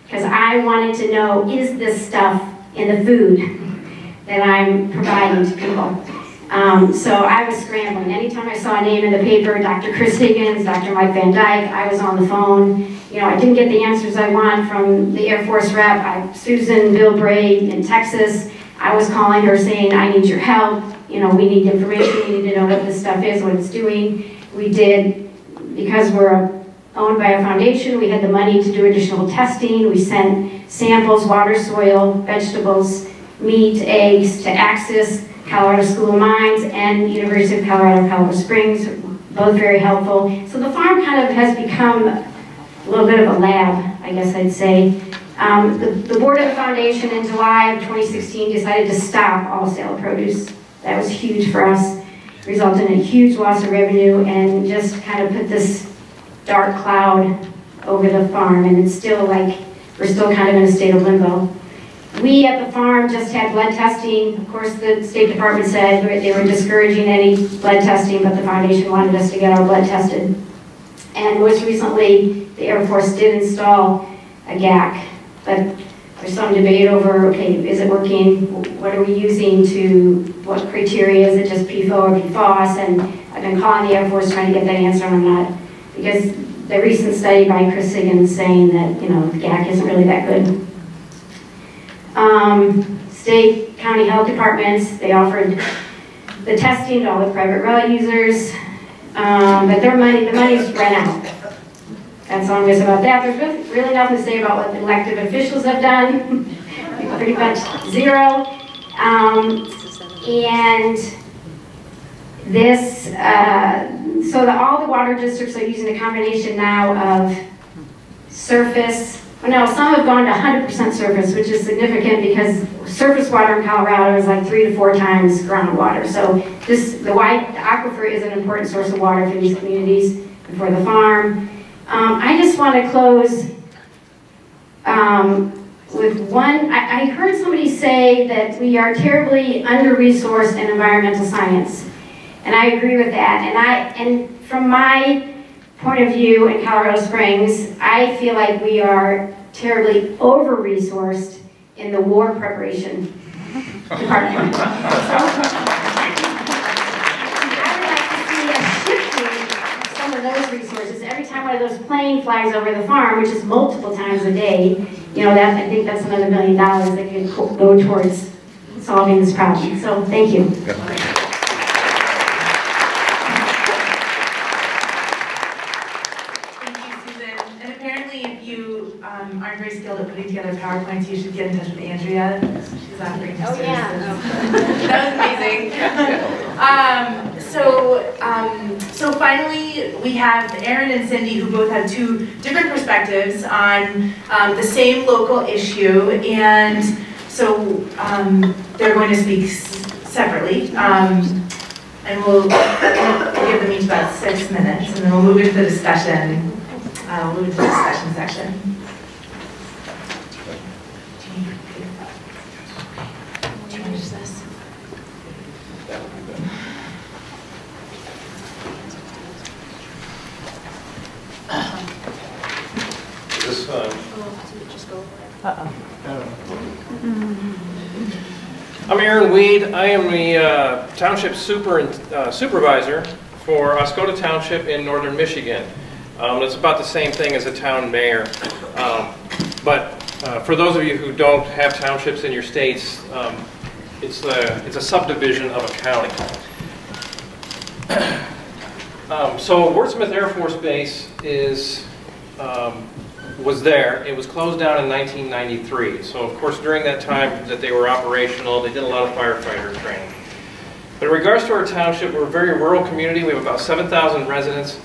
because I wanted to know, is this stuff in the food that I'm providing to people? Um, so I was scrambling. Anytime I saw a name in the paper, Doctor Chris Higgins, Doctor Mike Van Dyke, I was on the phone. You know, I didn't get the answers I want from the Air Force rep. I, Susan Bilbray in Texas, I was calling her saying, I need your help. You know, we need information. We need to know what this stuff is, what it's doing. We did, because we're owned by a foundation, we had the money to do additional testing. We sent samples, water, soil, vegetables, meat, eggs to Axis, Colorado School of Mines, and University of Colorado, Colorado Springs, both very helpful. So the farm kind of has become a little bit of a lab, I guess I'd say. Um, the, the board of the foundation in July of twenty sixteen decided to stop all sale produce. That was huge for us. result in a huge loss of revenue and just kind of put this dark cloud over the farm, and it's still like, we're still kind of in a state of limbo. We at the farm just had blood testing. Of course, the State Department said they were discouraging any blood testing, but the foundation wanted us to get our blood tested. And most recently, the Air Force did install a G A C, but there's some debate over, okay, is it working? What are we using to, what criteria? Is it just P F O A or P F O S? And I've been calling the Air Force trying to get that answer, and I'm not, because the recent study by Chris Higgins saying that, you know, G A C isn't really that good. Um, state, county health departments, they offered the testing to all the private road users, um, but their money, the money's run out. That's all I'm going to say about that. There's really nothing to say about what the elected officials have done, pretty much zero. Um, and this, uh, so the, all the water districts are using a combination now of surface. Well, no, some have gone to one hundred percent surface, which is significant because surface water in Colorado is like three to four times groundwater. So this, the wide the aquifer is an important source of water for these communities and for the farm. Um, I just want to close um, with one. I, I heard somebody say that we are terribly under-resourced in environmental science, and I agree with that. And I, and from my point of view in Colorado Springs, I feel like we are terribly over-resourced in the war preparation department. So, I would like to see a shifting of some of those resources. Every time one of those plane flies over the farm, which is multiple times a day, you know, that I think that's another million dollars that could go towards solving this problem. So thank you. Good. Putting together PowerPoints, you should get in touch with Andrea. She's offering her services. Oh, yeah. That was amazing. um, so, um, so finally, we have Aaron and Cindy, who both have two different perspectives on um, the same local issue, and so um, they're going to speak separately. Um, and we'll, we'll give them each about six minutes, and then we'll move into the discussion. Uh, we'll move into the discussion section. I'm Aaron Weed. I am the uh, Township super, uh, Supervisor for Oscoda Township in northern Michigan. Um, that's about the same thing as a town mayor. Um, but uh, for those of you who don't have townships in your states, um, it's, a, it's a subdivision of a county. um, so Wurtsmith Air Force Base is um, was there. It was closed down in nineteen ninety-three. So of course during that time that they were operational, they did a lot of firefighter training. But in regards to our township, we're a very rural community. We have about seven thousand residents.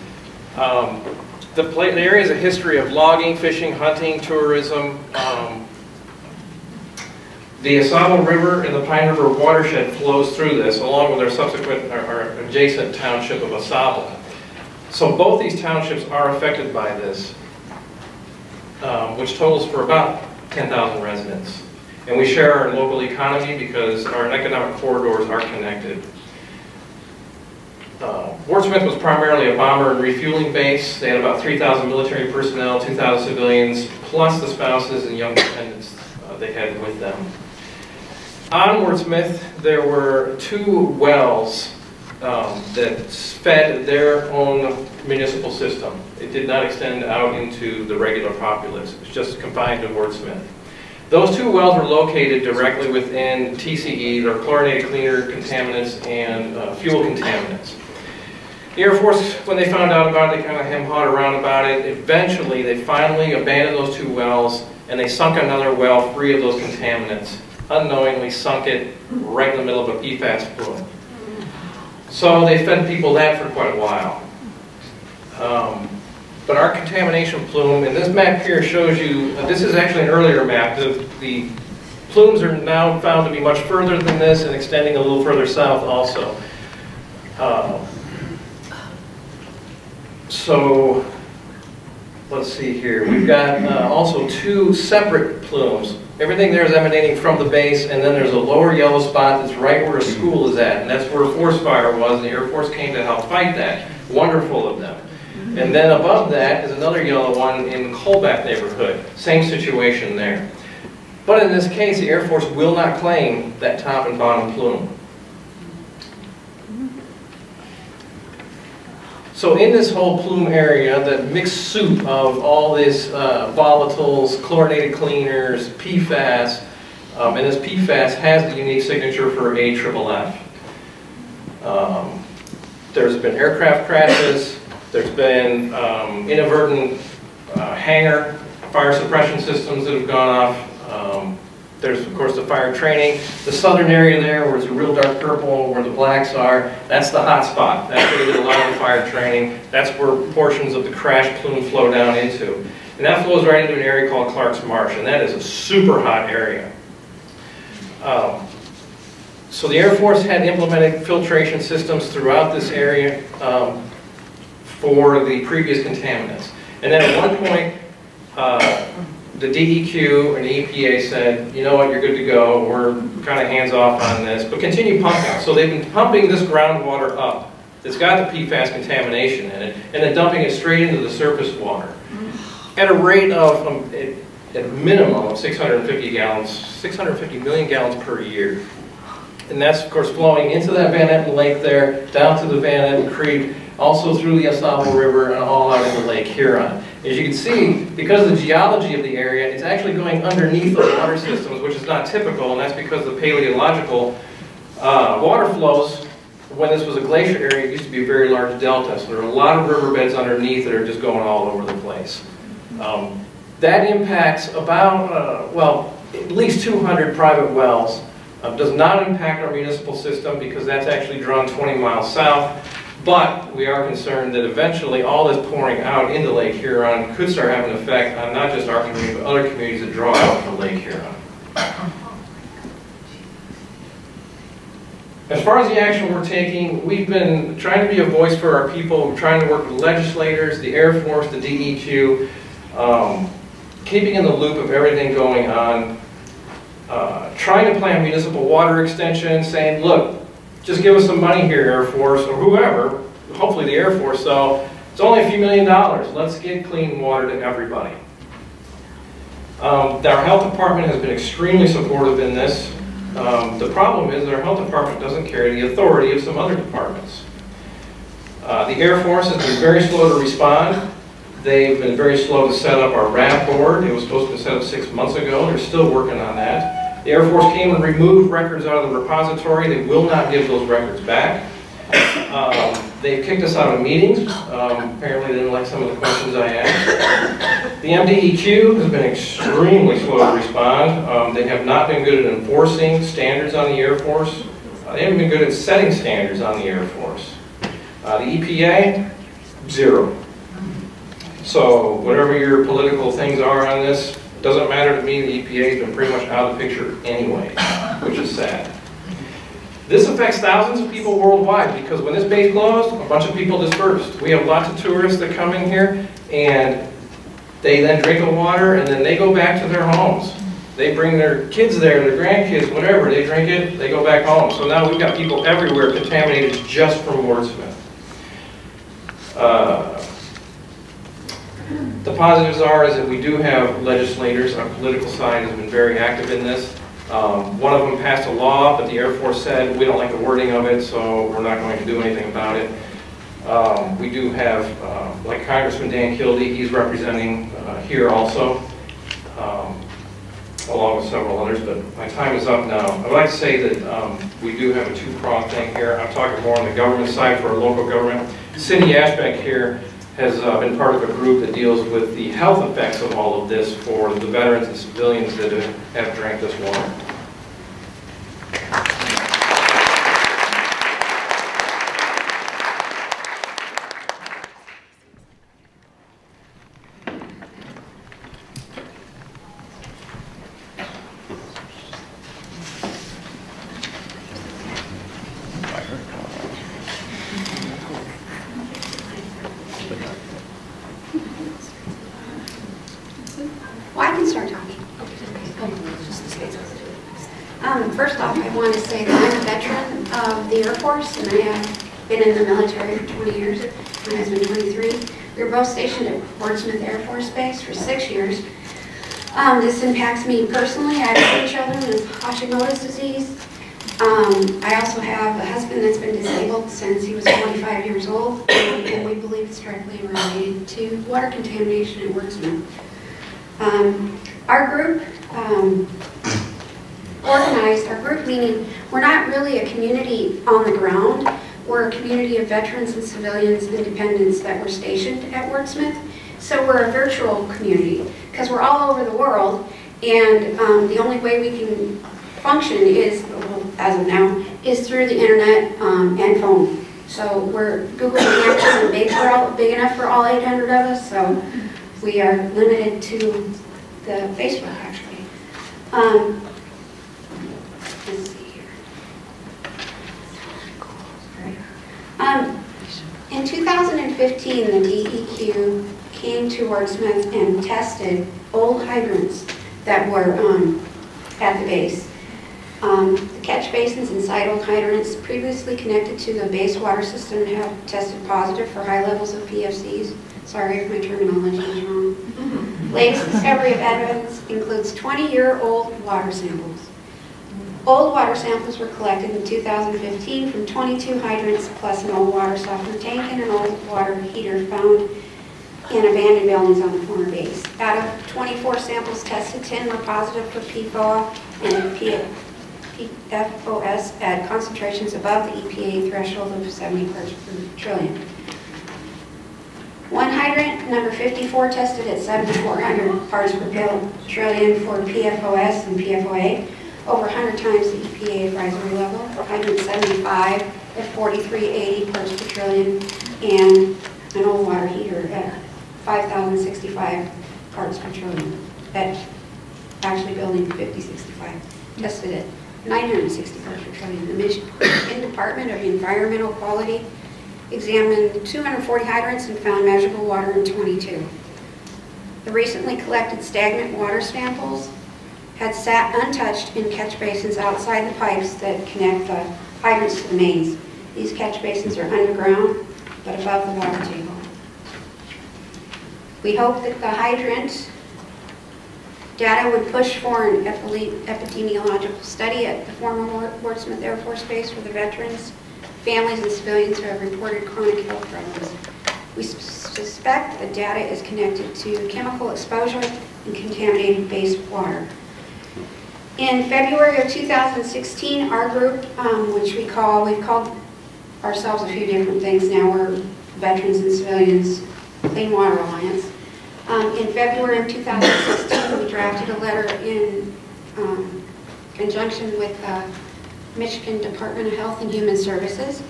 Um, the, play, the area is a history of logging, fishing, hunting, tourism. Um, the Esamo River and the Pine River watershed flows through this, along with our subsequent, our, our adjacent township of Esamo. So both these townships are affected by this. Um, which totals for about ten thousand residents. And we share our local economy because our economic corridors are connected. Uh, Wurtsmith was primarily a bomber and refueling base. They had about three thousand military personnel, two thousand civilians, plus the spouses and young dependents uh, they had with them. On Wurtsmith, there were two wells um, that fed their own municipal system. It did not extend out into the regular populace. It's just confined to Wurtsmith. Those two wells were located directly within T C E, their chlorinated cleaner contaminants and uh, fuel contaminants. The Air Force, when they found out about it, they kind of hem-hawed around about it. Eventually, they finally abandoned those two wells and they sunk another well free of those contaminants. Unknowingly sunk it right in the middle of a P FAS pool. So they fed people that for quite a while. Um, but our contamination plume, and this map here shows you, uh, this is actually an earlier map, the, the plumes are now found to be much further than this and extending a little further south also. Um, so let's see here. We've got uh, also two separate plumes. Everything there is emanating from the base, and then there's a lower yellow spot that's right where a school is at, and that's where a forest fire was, and the Air Force came to help fight that. Wonderful of them. And then above that is another yellow one in the Colbeck neighborhood. Same situation there. But in this case, the Air Force will not claim that top and bottom plume. So in this whole plume area, that mixed soup of all these uh, volatiles, chlorinated cleaners, P FAS, um, and this P FAS has the unique signature for A F F F. Um, there's been aircraft crashes. There's been um, inadvertent uh, hangar fire suppression systems that have gone off. Um, there's, of course, the fire training. The southern area there, where it's a real dark purple, where the blacks are, that's the hot spot. That's where they did a lot of the fire training. That's where portions of the crash plume flow down into. And that flows right into an area called Clark's Marsh, and that is a super hot area. Um, so the Air Force had implemented filtration systems throughout this area um, for the previous contaminants. And then at one point, uh, the D E Q and the E P A said, you know what, you're good to go, we're kind of hands off on this, but continue pumping. So they've been pumping this groundwater up. It's got the P FAS contamination in it, and then dumping it straight into the surface water at a rate of, um, at a minimum of six hundred fifty gallons, six hundred fifty million gallons per year. And that's, of course, flowing into that Van Etten Lake there, down to the Van Etten Creek, also through the Essequibo River and all out into Lake Huron. As you can see, because of the geology of the area, it's actually going underneath the water systems, which is not typical, and that's because the paleological uh, water flows, when this was a glacier area, it used to be a very large delta, so there are a lot of riverbeds underneath that are just going all over the place. Um, that impacts about, uh, well, at least two hundred private wells. Uh, does not impact our municipal system because that's actually drawn twenty miles south. But we are concerned that eventually all this pouring out into Lake Huron could start having an effect on not just our community, but other communities that draw out from Lake Huron. As far as the action we're taking, we've been trying to be a voice for our people. We're trying to work with legislators, the Air Force, the D E Q, um, keeping in the loop of everything going on, uh, trying to plan municipal water extension, saying, look, just give us some money here, Air Force, or whoever, hopefully the Air Force, so it's only a few million dollars. Let's get clean water to everybody. Um, our health department has been extremely supportive in this. Um, the problem is that our health department doesn't carry the authority of some other departments. Uh, the Air Force has been very slow to respond. They've been very slow to set up our R A P board. It was supposed to be set up six months ago. They're still working on that. The Air Force came and removed records out of the repository. They will not give those records back. Um, they've kicked us out of meetings. Um, apparently they didn't like some of the questions I asked. The M D E Q has been extremely slow to respond. Um, they have not been good at enforcing standards on the Air Force. Uh, they haven't been good at setting standards on the Air Force. Uh, the E P A, zero. So whatever your political things are on this, doesn't matter to me, the E P A has been pretty much out of the picture anyway, which is sad. This affects thousands of people worldwide because when this base closed, a bunch of people dispersed. We have lots of tourists that come in here and they then drink the water and then they go back to their homes. They bring their kids there, their grandkids, whatever, they drink it, they go back home. So now we've got people everywhere contaminated just from Wurtsmith. Uh, The positives are is that we do have legislators. Our political side has been very active in this. Um, one of them passed a law, but the Air Force said we don't like the wording of it, so we're not going to do anything about it. Um, we do have, uh, like Congressman Dan Kildee, he's representing uh, here also, um, along with several others, but my time is up now. I would like to say that um, we do have a two-pronged thing here. I'm talking more on the government side for our local government. Cindy Ashbeck here has uh, been part of a group that deals with the health effects of all of this for the veterans and civilians that have drank this water. Um, first off, I want to say that I'm a veteran of the Air Force, and I have been in the military for twenty years. My husband, twenty-three. We were both stationed at Wurtsmith Air Force Base for six years. Um, this impacts me personally. I have two children with Hashimoto's disease. Um, I also have a husband that's been disabled since he was twenty-five years old, and we believe it's directly related to water contamination at Wurtsmith. Um, our group um, organized, our group meaning we're not really a community on the ground. We're a community of veterans and civilians and dependents that were stationed at Wurtsmith. So we're a virtual community because we're all over the world, and um, the only way we can function is, well, as of now, is through the internet um, and phone. So we're Google Maps isn't big, for all, big enough for all eight hundred of us, so we are limited to the Facebook actually. Um, let's see here. Um, in two thousand fifteen, the D E Q came to Wurtsmith and tested old hydrants that were um, at the base. Um, the catch basins inside old hydrants previously connected to the base water system have tested positive for high levels of P F Cs. Sorry if my terminology is wrong. Latest discovery of evidence includes twenty-year-old water samples. Old water samples were collected in two thousand fifteen from twenty-two hydrants plus an old water softener tank and an old water heater found in abandoned buildings on the former base. Out of twenty-four samples tested, ten were positive for P F O A and P F O S at concentrations above the E P A threshold of seventy parts per trillion. One hydrant, number fifty-four, tested at seventy-four hundred parts per trillion for P F O S and P F O A, over one hundred times the E P A advisory level. Hydrant seventy-five at forty-three eighty parts per trillion, and an old water heater at five thousand sixty-five parts per trillion. That's actually building fifty sixty-five, tested at nine hundred sixty parts per trillion. The Michigan Department of Environmental Quality examined two hundred forty hydrants and found measurable water in twenty-two. The recently collected stagnant water samples had sat untouched in catch basins outside the pipes that connect the hydrants to the mains. These catch basins are underground, but above the water table. We hope that the hydrant data would push for an epidemiological study at the former Wurtsmith Air Force Base for the veterans, families, and civilians who have reported chronic health problems. We suspect the data is connected to chemical exposure and contaminated base water. In February of two thousand sixteen, our group, um, which we call, we've called ourselves a few different things now, we're Veterans and Civilians Clean Water Alliance. Um, in February of two thousand sixteen, we drafted a letter in um, conjunction with the uh, Michigan Department of Health and Human Services,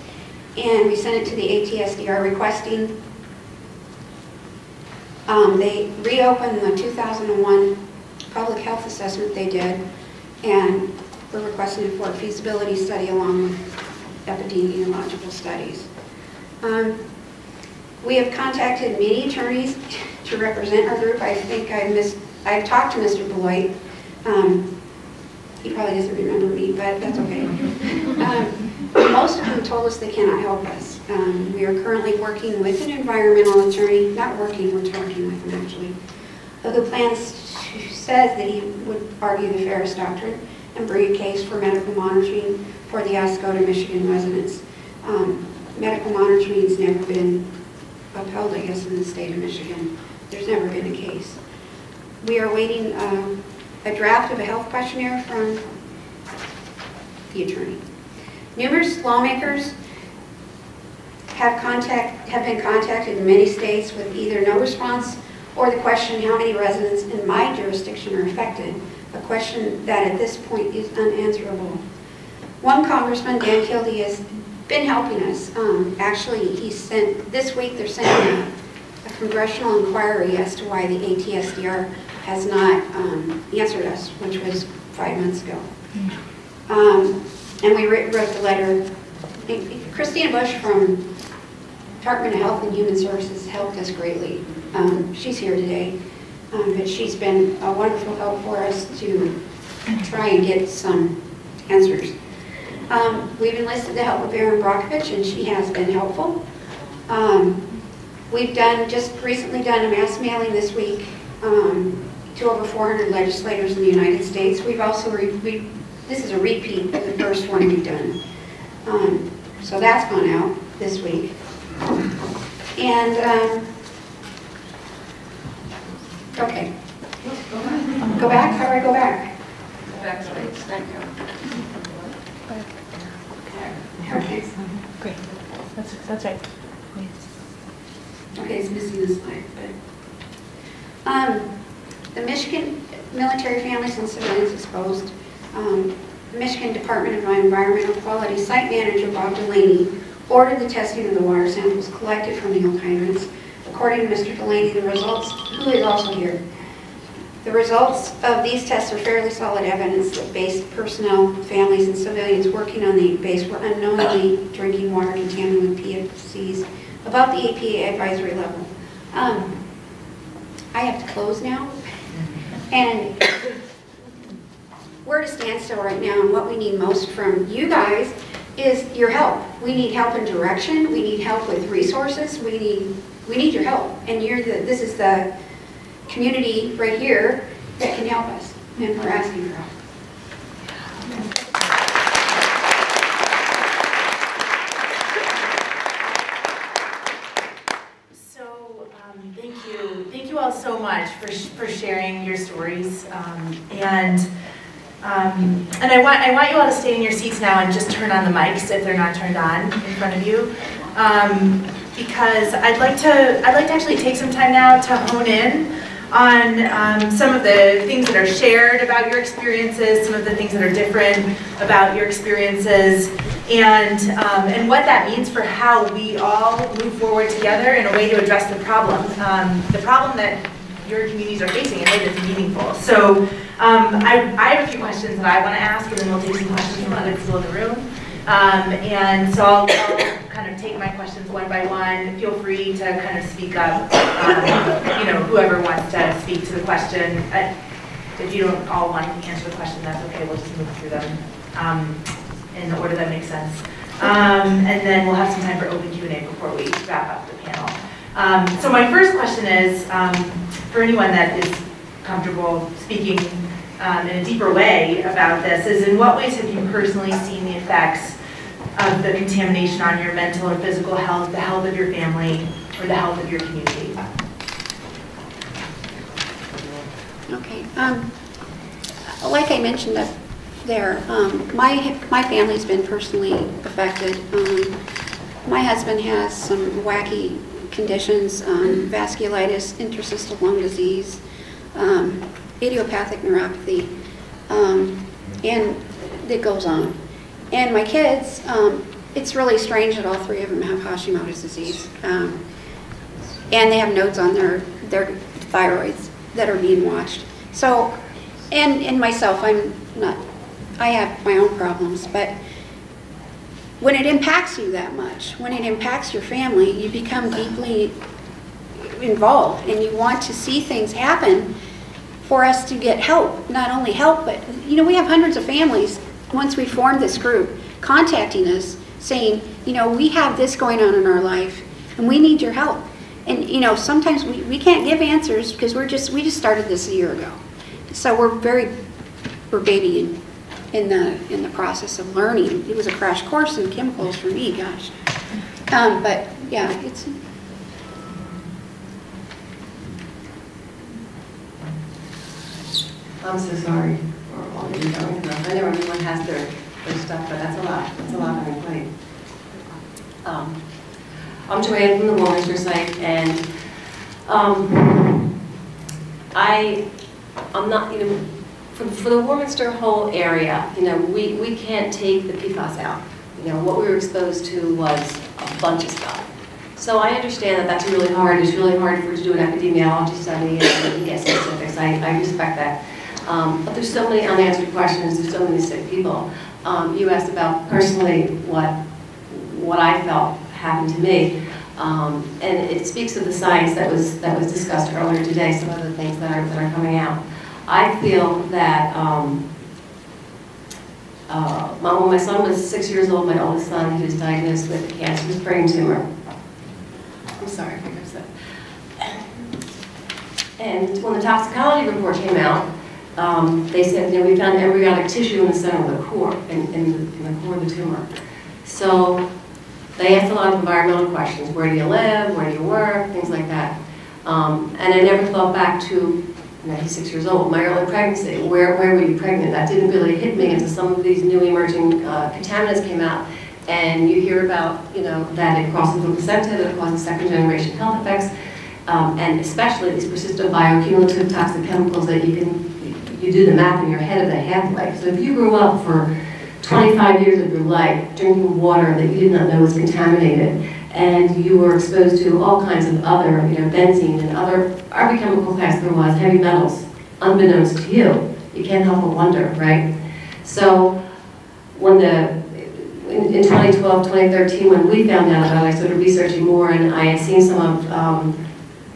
and we sent it to the A T S D R requesting um, they reopen the two thousand one public health assessment they did, and we're requesting for a feasibility study along with epidemiological studies. Um, we have contacted many attorneys to represent our group. I think I missed, I've talked to Mister Beloit. Um, he probably doesn't remember me, but that's okay. Um, most of them told us they cannot help us. Um, we are currently working with an environmental attorney, not working, we're talking with him actually, who plans to, says that he would argue the Ferris Doctrine and bring a case for medical monitoring for the Oscoda, Michigan residents. Um, medical monitoring has never been upheld, I guess, in the state of Michigan. There's never been a case. We are waiting um, a draft of a health questionnaire from the attorney. Numerous lawmakers have, contact, have been contacted in many states with either no response or the question how many residents in my jurisdiction are affected, a question that at this point is unanswerable. One congressman, Dan Kildee, has been helping us. Um, actually, he sent, this week they're sending a, a congressional inquiry as to why the A T S D R has not um, answered us, which was five months ago. Um, and we wrote the letter. Christina Bush from Department of Health and Human Services helped us greatly. Um, she's here today, um, but she's been a wonderful help for us to try and get some answers. Um, we've enlisted the help of Erin Brockovich, and she has been helpful. Um, we've done, just recently done a mass mailing this week um, to over four hundred legislators in the United States. We've also, re we, this is a repeat of the first one we've done. Um, so that's gone out this week. And, um, okay. Go back? How do I go back? Go back to the slide. Okay. Great. That's, that's right. Okay, it's missing the slide. But, um, the Michigan Military Families and Civilians Exposed, um, the Michigan Department of Environmental Quality Site Manager Bob Delaney ordered the testing of the water samples collected from the old hydrants. According to Mister Delaney, the results, who is also here, the results of these tests are fairly solid evidence that base personnel, families, and civilians working on the base were unknowingly drinking water contaminated with P F C s above the E P A advisory level. Um, I have to close now. And we're at a standstill right now, and what we need most from you guys is your help. We need help in direction. We need help with resources. We need we need your help, and you're the this is the community right here that can help us, and we're asking for help. So um, thank you, thank you all so much for sh for sharing your stories, um, and um, and I want I want you all to stay in your seats now and just turn on the mics if they're not turned on in front of you. Um, because I'd like to, I'd like to actually take some time now to hone in on um, some of the things that are shared about your experiences, some of the things that are different about your experiences, and, um, and what that means for how we all move forward together in a way to address the problem, um, the problem that your communities are facing in a way that's meaningful. So um, I, I have a few questions that I want to ask, and then we'll take some questions from other people in the room. Um, and so I'll, I'll kind of take my questions one by one. Feel free to kind of speak up, um, you know, whoever wants to speak to the question. Uh, if you don't all want to answer the question, that's okay. We'll just move through them um, in the order that makes sense. Um, and then we'll have some time for open Q and A before we wrap up the panel. Um, so my first question is, um, for anyone that is comfortable speaking um, in a deeper way about this, is in what ways have you personally seen the effects of the contamination on your mental or physical health, the health of your family, or the health of your community? Okay. Um, like I mentioned up there, um, my, my family's been personally affected. Um, my husband has some wacky conditions, um, vasculitis, interstitial lung disease, um, idiopathic neuropathy, um, and it goes on. And my kids, um, it's really strange that all three of them have Hashimoto's disease. Um, and they have nodes on their, their thyroids that are being watched. So, and, and myself, I'm not, I have my own problems, but when it impacts you that much, when it impacts your family, you become deeply involved and you want to see things happen for us to get help, not only help, but, you know, we have hundreds of families once we formed this group, contacting us, saying, you know, we have this going on in our life, and we need your help. And, you know, sometimes we, we can't give answers because we're just, we just started this a year ago. So we're very, we're babying in the, in the process of learning. It was a crash course in chemicals for me, gosh. Um, but, yeah, it's... I'm so sorry. I know everyone has their, their stuff, but that's a lot. That's a lot on your plate. Um, I'm Joanne from the Willinger site, and um, I, I'm not, you know, for, for the Warminster whole area, you know, we, we can't take the P FAS out. You know, what we were exposed to was a bunch of stuff. So I understand that that's really hard. It's really hard for to do an epidemiology study and get specifics. I, I respect that. Um, but there's so many unanswered questions. There's so many sick people. Um, you asked about personally what what I felt happened to me, um, and it speaks to the science that was that was discussed earlier today. Some of the things that are that are coming out. I feel that um, Uh, my, when my son was six years old, my oldest son, he was diagnosed with a cancerous brain tumor. I'm sorry if you're upset. And when the toxicology report came out, um, they said, you know, we found embryonic tissue in the center of the core, in, in, the, in the core of the tumor. So they asked a lot of environmental questions. Where do you live? Where do you work? Things like that. Um, and I never thought back to, now he's six years old, my early pregnancy. Where, where were you pregnant? That didn't really hit me until some of these new emerging uh, contaminants came out. And you hear about, you know, that it crosses the placenta, that it causes second generation health effects, um, and especially these persistent bioaccumulative toxic chemicals that you can, you do the math in your head of the half-life. So if you grew up for twenty-five years of your life drinking water that you did not know was contaminated, and you were exposed to all kinds of other, you know, benzene and other, every chemical class there was, heavy metals, unbeknownst to you. You can't help but wonder, right? So when the, in, in twenty twelve, twenty thirteen, when we found out about it, I started researching more, and I had seen some of um,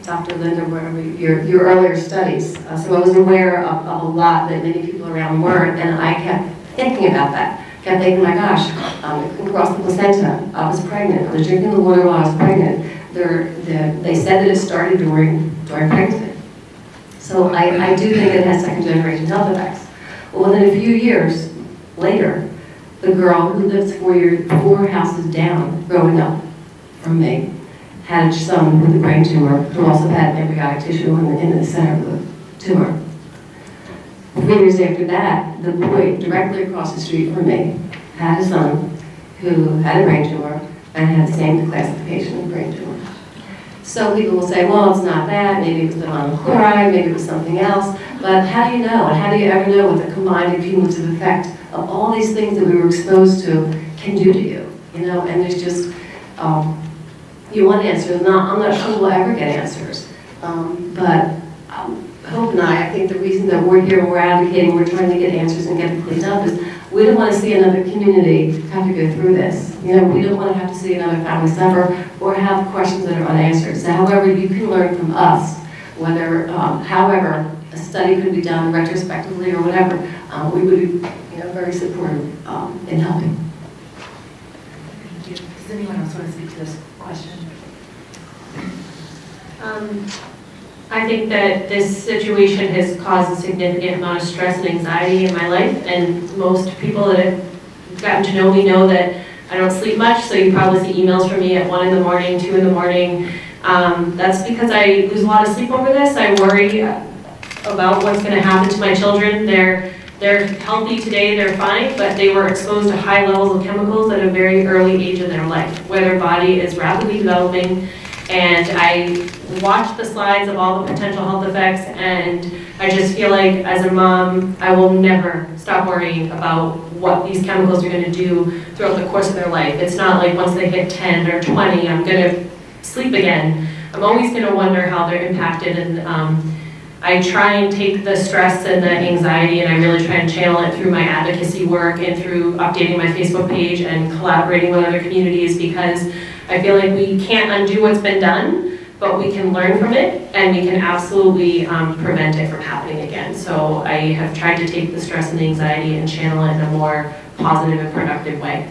Doctor Linda, whatever, your, your earlier studies. Uh, so I was aware of, of a lot that many people around weren't, and I kept thinking about that. Kept thinking, my gosh, um, it can cross the placenta. I was pregnant. I was drinking the water while I was pregnant. They're, they're, they said that it started during, during pregnancy. So I, I do think it has second generation health effects. Well, within a few years later, the girl who lives four, years, four houses down, growing up from me, had a son with a brain tumor who also had embryonic tissue in the, in the center of the tumor. Three years after that, the boy directly across the street from me had a son who had a brain tumor and had the same classification of brain tumor. So people will say, well, it's not that, maybe it was the monochloride, maybe it was something else, but how do you know? And how do you ever know what the combined cumulative effect of all these things that we were exposed to can do to you? You know, and there's just, um, you want answers, not, I'm not sure we'll ever get answers, um, but um, Hope and I, I think the reason that we're here, we're advocating, we're trying to get answers and get it cleaned up is we don't want to see another community have to go through this. You know, we don't want to have to see another family suffer or have questions that are unanswered. So however you can learn from us, whether, um, however, a study could be done retrospectively or whatever, um, we would be, you know, very supportive um, in helping. Thank you. Does anyone else want to speak to this question? Um, I think that this situation has caused a significant amount of stress and anxiety in my life, and most people that have gotten to know me know that I don't sleep much, so you probably see emails from me at one in the morning, two in the morning. Um, that's because I lose a lot of sleep over this. I worry about what's going to happen to my children. They're, they're healthy today, they're fine, but they were exposed to high levels of chemicals at a very early age in their life, where their body is rapidly developing. And I watched the slides of all the potential health effects, and I just feel like as a mom, I will never stop worrying about what these chemicals are going to do throughout the course of their life. It's not like once they hit ten or twenty, I'm going to sleep again. I'm always going to wonder how they're impacted, and um, I try and take the stress and the anxiety, and I really try and channel it through my advocacy work and through updating my Facebook page and collaborating with other communities, because I feel like we can't undo what's been done, but we can learn from it, and we can absolutely um, prevent it from happening again. So I have tried to take the stress and the anxiety and channel it in a more positive and productive way.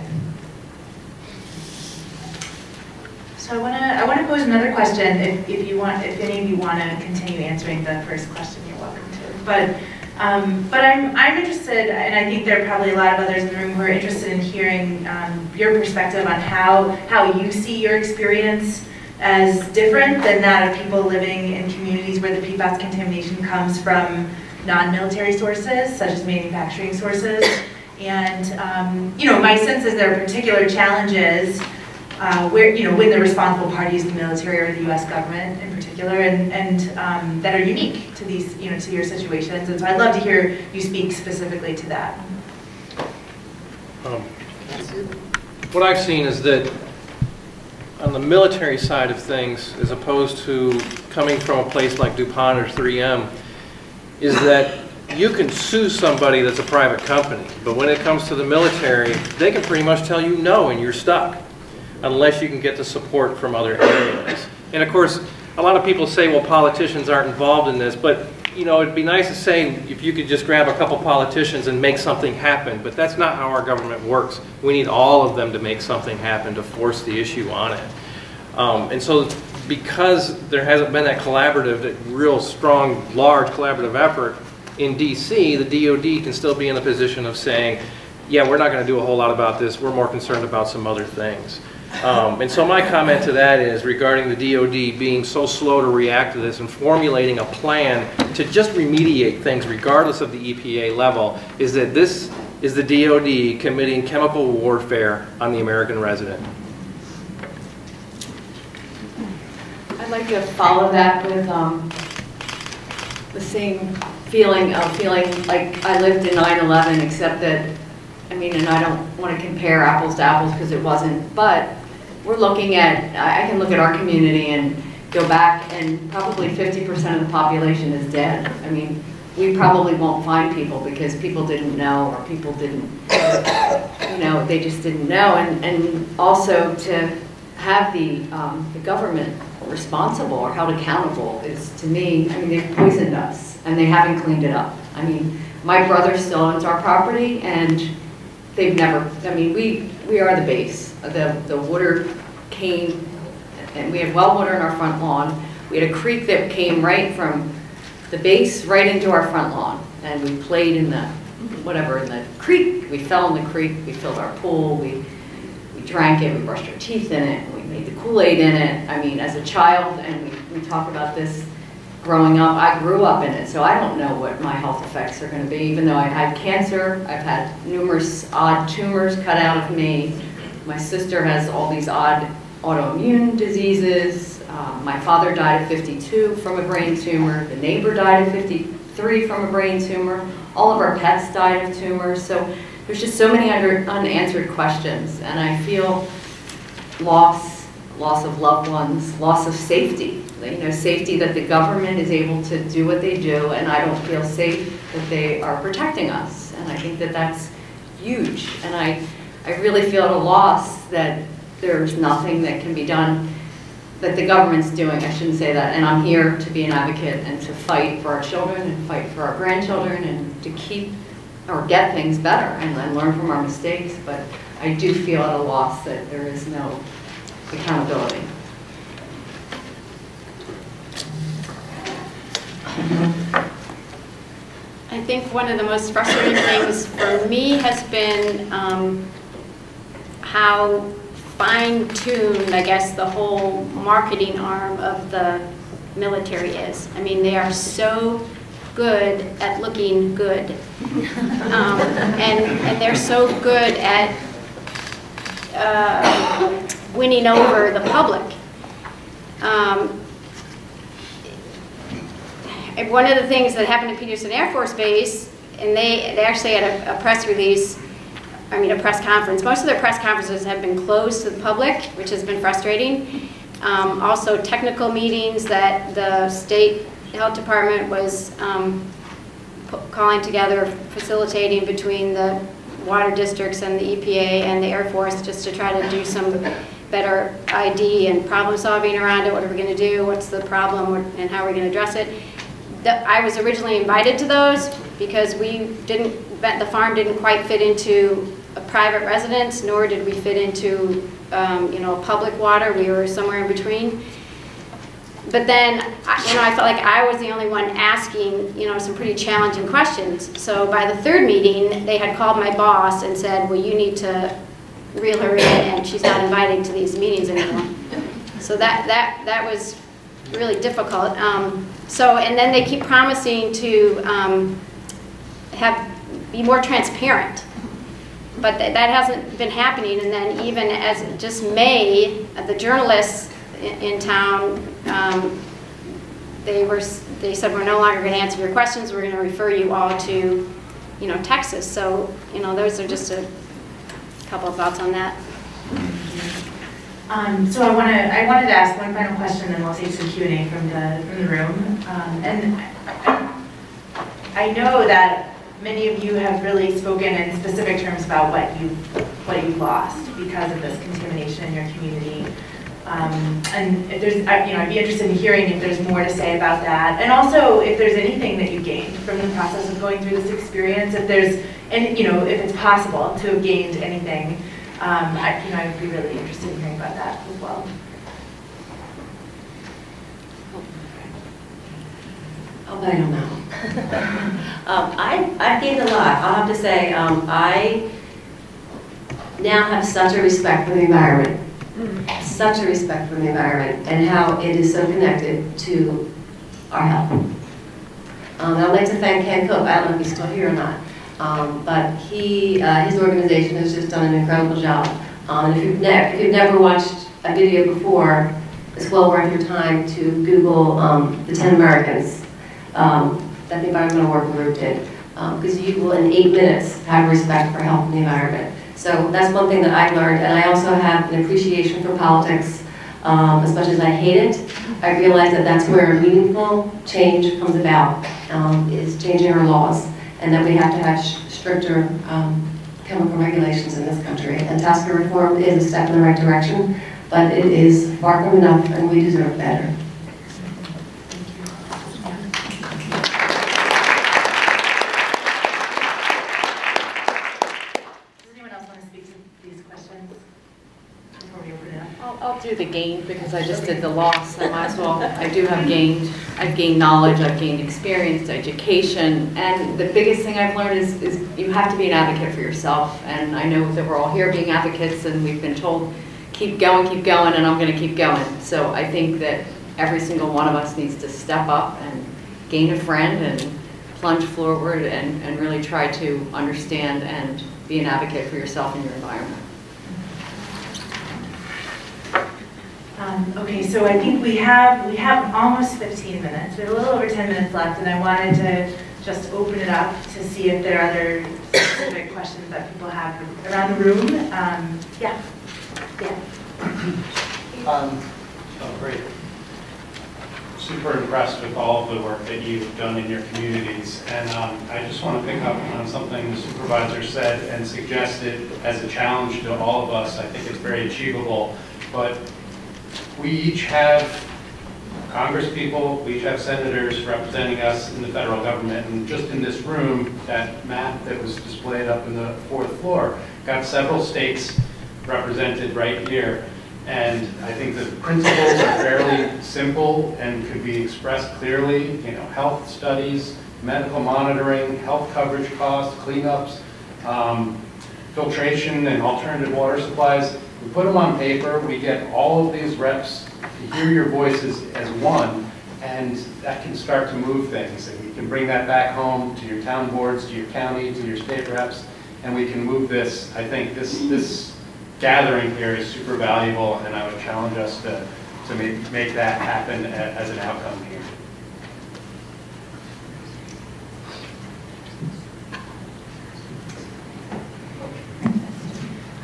So I want to I want to pose another question. If, if you want, if any of you want to continue answering the first question, you're welcome to. But um, but I'm I'm interested, and I think there are probably a lot of others in the room who are interested in hearing um, your perspective on how how you see your experience as different than that of people living in communities where the P FAS contamination comes from non-military sources, such as manufacturing sources. And um, you know, my sense is there are particular challenges uh, where you know when the responsible party is the military or the U S government in particular, and and um, that are unique to these you know to your situations. And so I'd love to hear you speak specifically to that. Um, what I've seen is that, on the military side of things, as opposed to coming from a place like DuPont or three M, is that you can sue somebody that's a private company, but when it comes to the military, they can pretty much tell you no and you're stuck, unless you can get the support from other areas. And of course, a lot of people say, well, politicians aren't involved in this, but you know, it'd be nice to say if you could just grab a couple politicians and make something happen, but that's not how our government works. We need all of them to make something happen, to force the issue on it. Um, and so because there hasn't been that collaborative, that real strong, large collaborative effort in D C, the D O D can still be in a position of saying, yeah, we're not going to do a whole lot about this. We're more concerned about some other things. Um, and so my comment to that is regarding the D O D being so slow to react to this and formulating a plan to just remediate things regardless of the E P A level, is that this is the D O D committing chemical warfare on the American resident. I'd like to follow that with um, the same feeling of feeling like I lived in nine eleven, except that, I mean, and I don't want to compare apples to apples because it wasn't, but we're looking at, I can look at our community and go back, and probably fifty percent of the population is dead. I mean, we probably won't find people because people didn't know, or people didn't, you know, they just didn't know. And, and also to have the, um, the government responsible or held accountable is, to me, I mean, they've poisoned us and they haven't cleaned it up. I mean, my brother still owns our property, and they've never, I mean, we, we are the base. The, the water came, and we had well water in our front lawn. We had a creek that came right from the base right into our front lawn. And we played in the, whatever, in the creek. We fell in the creek, we filled our pool, we, we drank it, we brushed our teeth in it, we made the Kool-Aid in it. I mean, as a child, and we, we talk about this growing up, I grew up in it, so I don't know what my health effects are going to be, even though I've had cancer, I've had numerous odd tumors cut out of me. My sister has all these odd autoimmune diseases. Uh, my father died at fifty-two from a brain tumor. The neighbor died at fifty-three from a brain tumor. All of our pets died of tumors. So there's just so many under, unanswered questions, and I feel loss, loss of loved ones, loss of safety. You know, safety that the government is able to do what they do, and I don't feel safe that they are protecting us. And I think that that's huge. And I, I really feel at a loss that there's nothing that can be done that the government's doing. I shouldn't say that. And I'm here to be an advocate and to fight for our children and fight for our grandchildren and to keep or get things better and, and learn from our mistakes. But I do feel at a loss that there is no accountability. I think one of the most frustrating things for me has been um, how fine-tuned, I guess, the whole marketing arm of the military is. I mean, they are so good at looking good. Um, and, and they're so good at uh, winning over the public. Um, And one of the things that happened at Peterson Air Force Base, and they, they actually had a, a press release, I mean a press conference. Most of their press conferences have been closed to the public, which has been frustrating. Um, also technical meetings that the state health department was um, calling together, facilitating between the water districts and the E P A and the Air Force, just to try to do some better I D and problem solving around it. What are we going to do? What's the problem? And how are we going to address it? I was originally invited to those because we didn't, the farm didn't quite fit into a private residence, nor did we fit into, um, you know, public water. We were somewhere in between. But then, you know, I felt like I was the only one asking, you know, some pretty challenging questions. So by the third meeting, they had called my boss and said, well, you need to reel her in, and she's not invited to these meetings anymore. So that, that, that was really difficult. Um, So, and then they keep promising to um, have be more transparent, but th that hasn't been happening. And then even as just May, the journalists in, in town, um, they were they said we're no longer going to answer your questions. We're going to refer you all to, you know, Texas. So, you know, those are just a couple of thoughts on that. Um, so I want to. I wanted to ask one final question, and we'll take some Q and A from the from the room. Um, and I, I know that many of you have really spoken in specific terms about what you what you lost because of this contamination in your community. Um, and if there's, you know, I'd be interested in hearing if there's more to say about that. And also, if there's anything that you gained from the process of going through this experience, if there's, and you know, if it's possible to have gained anything, um, I, you know, I'd be really interested in hearing about that as well. Oh, I don't know. um, I I've gained a lot. I'll have to say, um, I now have such a respect for the environment. Such a respect for the environment and how it is so connected to our health. Um, I'd like to thank Ken Cook. I don't know if he's still here or not, um, but he, uh, his organization has just done an incredible job. Um, and if you've, ne if you've never watched a video before, it's well worth your time to Google um, the ten Americans um, that the Environmental Working Group did, because um, you will, in eight minutes, have respect for health and the environment. So that's one thing that I learned, and I also have an appreciation for politics. Um, as much as I hate it, I realize that that's where meaningful change comes about, um, is changing our laws, and that we have to have stricter um, chemical regulations in this country. And TSCA reform is a step in the right direction, but it is far from enough, and we deserve better. The gain, because I just did the loss, I might as well. I do have gained. I've gained knowledge, I've gained experience, education, and the biggest thing I've learned is, is you have to be an advocate for yourself, and I know that we're all here being advocates, and we've been told, keep going, keep going, and I'm going to keep going. So I think that every single one of us needs to step up and gain a friend and plunge forward and, and really try to understand and be an advocate for yourself and your environment. Um, okay, so I think we have we have almost fifteen minutes. We have a little over ten minutes left, and I wanted to just open it up to see if there are other specific questions that people have around the room. Um, yeah, yeah. Um, oh, great. Super impressed with all of the work that you've done in your communities, and um, I just want to pick up on something the supervisor said and suggested as a challenge to all of us. I think it's very achievable, but we each have Congress people, we each have senators representing us in the federal government, and just in this room, that map that was displayed up in the fourth floor got several states represented right here. And I think the principles are fairly simple and could be expressed clearly. You know, health studies, medical monitoring, health coverage costs, cleanups, um, filtration and alternative water supplies. We put them on paper, we get all of these reps to hear your voices as one, and that can start to move things. And we can bring that back home to your town boards, to your county, to your state reps, and we can move this. I think this, this gathering here is super valuable, and I would challenge us to, to make, make that happen as an outcome here.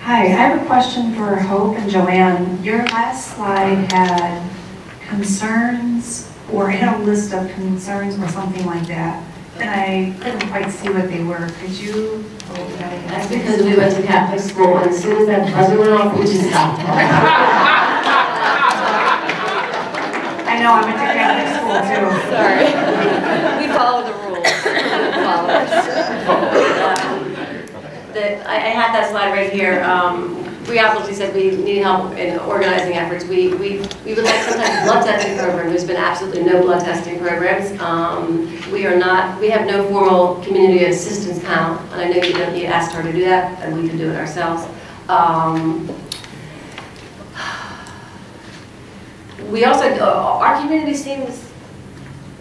Hi, I have a question for Hope and Joanne. Your last slide had concerns, or had a list of concerns or something like that, and I couldn't quite see what they were. Could you? Oh, that's because we went to Catholic school, and as soon as that buzzer went off, we just stopped. I know, I went to Catholic school too. Sorry. We follow the rules. We follow The, I, I had that slide right here. Um, we obviously said we need help in organizing efforts. We, we, we would like sometimes blood testing program. There's been absolutely no blood testing programs. Um, we are not, we have no formal community assistance panel, and I know you don't, you asked her to do that, and we can do it ourselves. Um, we also, our community seems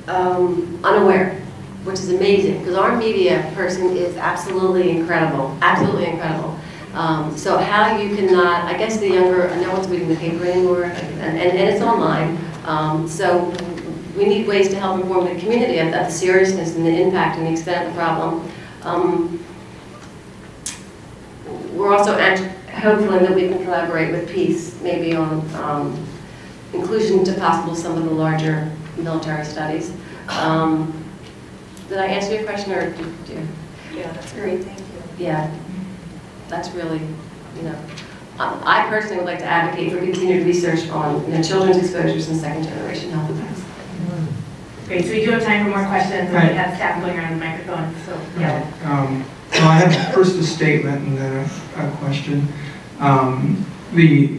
um, unaware, which is amazing, because our media person is absolutely incredible, absolutely incredible. Um, so how you cannot, I guess the younger, no one's reading the paper anymore, and, and, and it's online, um, so we need ways to help inform the community of, of the seriousness and the impact and the extent of the problem. Um, we're also hopeful that we can collaborate with Pease, maybe on um, inclusion to possible some of the larger military studies. Um, Did I answer your question, or do you? Yeah, that's great. Thank you. Yeah, that's really, you know, Um, I personally would like to advocate for continued research on you know, children's exposures and second generation health effects. Great, so we do have time for more questions, and right. we have staff going around the microphone, so yeah. Um, well, I have first a statement and then a, a question. Um, the,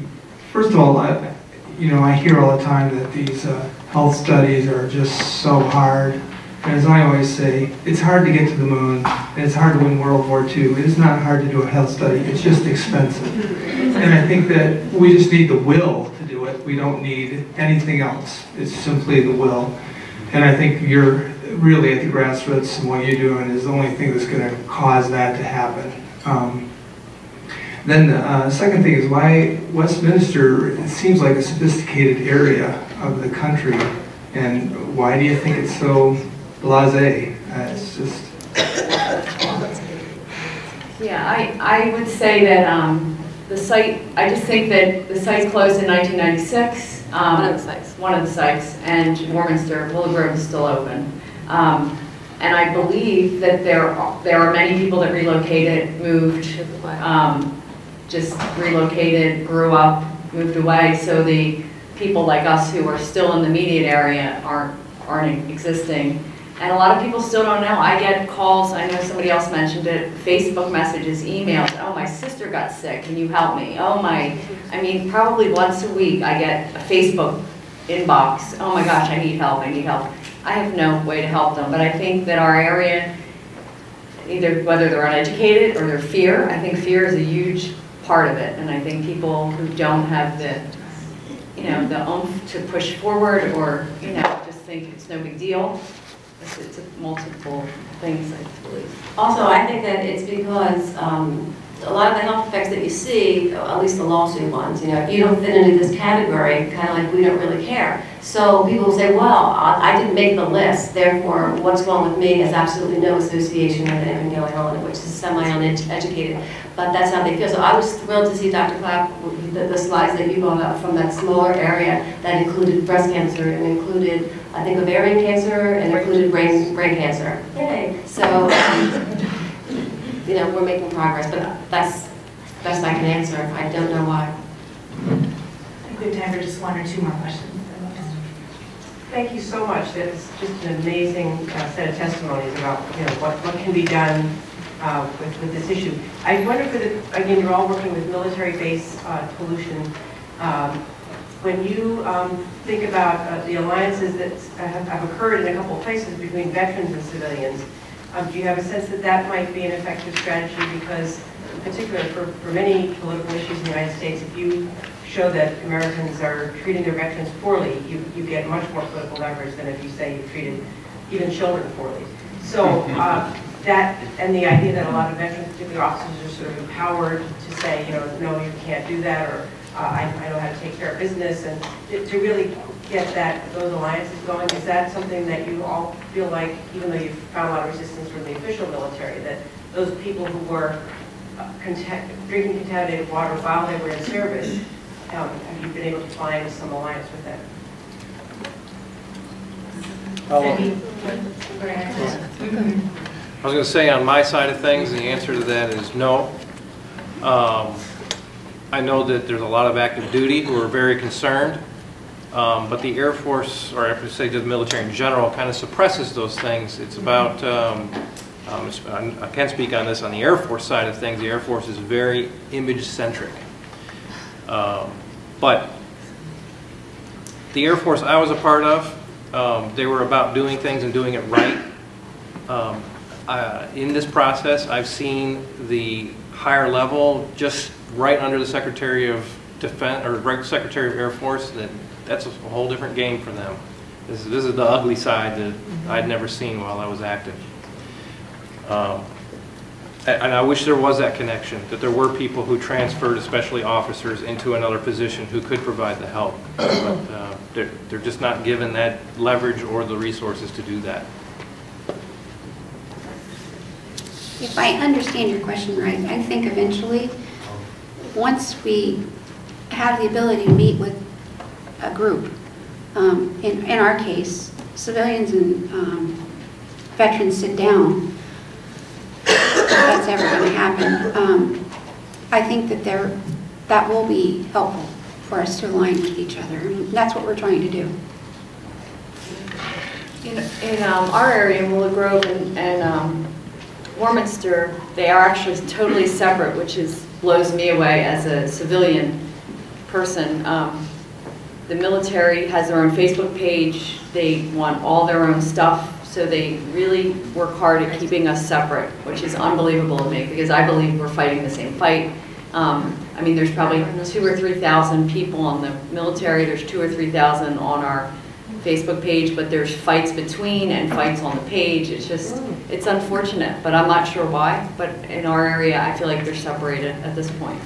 first of all, I, you know, I hear all the time that these uh, health studies are just so hard, and as I always say, it's hard to get to the moon, and it's hard to win World War Two. It's not hard to do a health study, it's just expensive. And I think that we just need the will to do it, we don't need anything else, it's simply the will. And I think you're really at the grassroots, and what you're doing is the only thing that's going to cause that to happen. Um, then the uh, second thing is why Westminster, it seems like a sophisticated area of the country, and why do you think it's so blasé? Uh, it's just... Yeah, I, I would say that um, the site, I just think that the site closed in nineteen ninety-six. Um, one of the sites. One of the sites, and Warminster, Willow Grove is still open. Um, and I believe that there are, there are many people that relocated, moved, um, just relocated, grew up, moved away. So the people like us who are still in the immediate area aren't, aren't existing. And a lot of people still don't know. I get calls, I know somebody else mentioned it, Facebook messages, emails, oh, my sister got sick, can you help me? Oh my, I mean, probably once a week I get a Facebook inbox, oh my gosh, I need help, I need help. I have no way to help them, but I think that our area, either whether they're uneducated or they're fear, I think fear is a huge part of it, and I think people who don't have the, you know, the oomph to push forward or, you know, just think it's no big deal. It's multiple things, I believe. Also, I think that it's because um, a lot of the health effects that you see, at least the lawsuit ones, you know, if you don't fit into this category, kind of like we don't really care. So people say, well, I didn't make the list, therefore what's wrong with me has absolutely no association with anything going on, which is semi-uneducated. But that's how they feel. So I was thrilled to see, Doctor Clapp, the, the slides that you brought up from that smaller area that included breast cancer and included, I think, ovarian cancer and included brain, brain cancer. Yay. So, um, you know, we're making progress, but that's the best I can answer. I don't know why. I think we have time for just one or two more questions. Thank you so much. That's just an amazing uh, set of testimonies about you know what, what can be done uh, with, with this issue. I wonder for the, again, you're all working with military-based uh, pollution. Um, when you um, think about uh, the alliances that have, have occurred in a couple of places between veterans and civilians, um, do you have a sense that that might be an effective strategy? Because in particular, for, for many political issues in the United States, if you show that Americans are treating their veterans poorly, you, you get much more political leverage than if you say you treated even children poorly. So uh, that, and the idea that a lot of veterans, particularly officers, are sort of empowered to say, you know, no, you can't do that, or uh, I, I know how to take care of business, and to, to really get that, those alliances going, is that something that you all feel like, even though you've found a lot of resistance from the official military, that those people who were uh, contamin- drinking contaminated water while they were in service, Um, have you been able to find some alliance with that? I was going to say on my side of things, the answer to that is no. Um, I know that there's a lot of active duty who are very concerned, um, but the Air Force, or I have to say the military in general, kind of suppresses those things. It's about, um, um, I can speak on this on the Air Force side of things, the Air Force is very image-centric. Um, but the Air Force I was a part of, um, they were about doing things and doing it right. Um, uh, in this process, I've seen the higher level, just right under the Secretary of Defense or right Secretary of Air Force, that that's a whole different game for them. This is, this is the ugly side that I'd never seen while I was active. Um, And I wish there was that connection, that there were people who transferred, especially officers, into another position who could provide the help. But uh, they're, they're just not given that leverage or the resources to do that. If I understand your question right, I think eventually, once we have the ability to meet with a group, um, in, in our case, civilians and um, veterans sit down, that's ever going to happen. Um, I think that there that will be helpful for us to align with each other. And that's what we're trying to do. In, in um, our area, in Willow Grove and, and um, Warminster, they are actually totally separate, which is blows me away as a civilian person. Um, the military has their own Facebook page. They want all their own stuff. So they really work hard at keeping us separate, which is unbelievable to me, because I believe we're fighting the same fight. Um, I mean, there's probably two or three thousand people on the military. There's two or three thousand on our Facebook page, but there's fights between and fights on the page. It's just, it's unfortunate, but I'm not sure why. But in our area, I feel like they're separated at this point.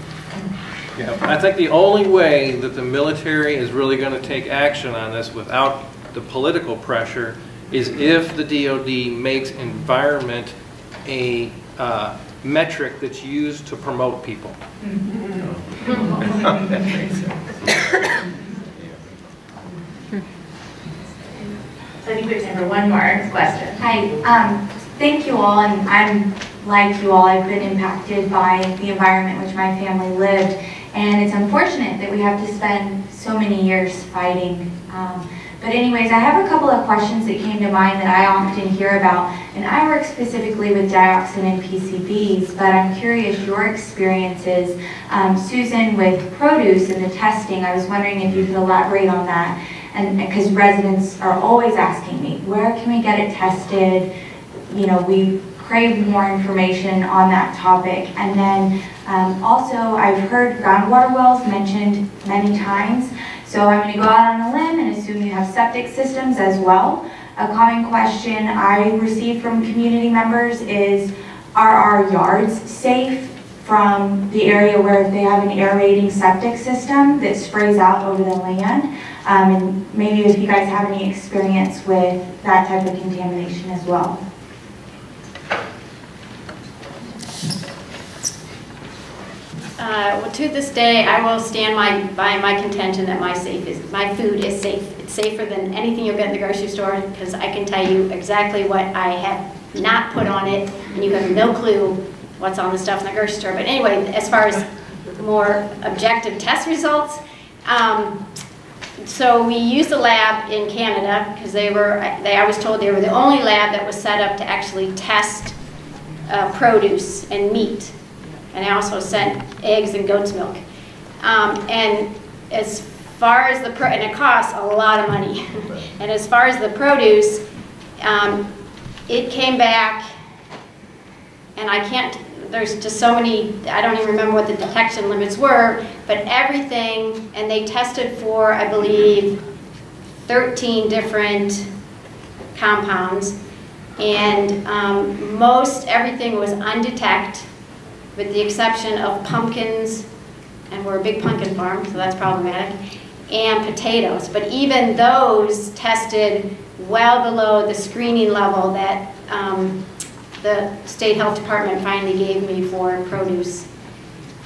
Yeah, I think the only way that the military is really going to take action on this without the political pressure is if the D O D makes environment a uh, metric that's used to promote people. Mm-hmm. That makes sense. So I think we have time for one more question. Hi, um, thank you all, and I'm like you all, I've been impacted by the environment in which my family lived, and it's unfortunate that we have to spend so many years fighting. Um, But anyways, I have a couple of questions that came to mind that I often hear about, and I work specifically with dioxin and P C Bs, but I'm curious your experiences, um, Susan, with produce and the testing. I was wondering if you could elaborate on that, and because residents are always asking me, where can we get it tested? You know, we crave more information on that topic. And then um, also, I've heard groundwater wells mentioned many times. So I'm going to go out on a limb and assume you have septic systems as well. A common question I receive from community members is, are our yards safe from the area where they have an aerating septic system that sprays out over the land? Um, and maybe if you guys have any experience with that type of contamination as well. Uh, well, to this day, I will stand my, by my contention that my, safe is, my food is safe. It's safer than anything you'll get in the grocery store, because I can tell you exactly what I have not put on it, and you have no clue what's on the stuff in the grocery store. But anyway, as far as more objective test results, um, so we used a lab in Canada, because they were, they, I was told they were the only lab that was set up to actually test uh, produce and meat. And I also sent eggs and goat's milk. Um, and as far as the pro and it costs a lot of money. And as far as the produce, um, it came back, and I can't. There's just so many. I don't even remember what the detection limits were, but everything. And they tested for, I believe, thirteen different compounds, and um, most everything was undetected, with the exception of pumpkins, and we're a big pumpkin farm, so that's problematic, and potatoes. But even those tested well below the screening level that um, the state health department finally gave me for produce.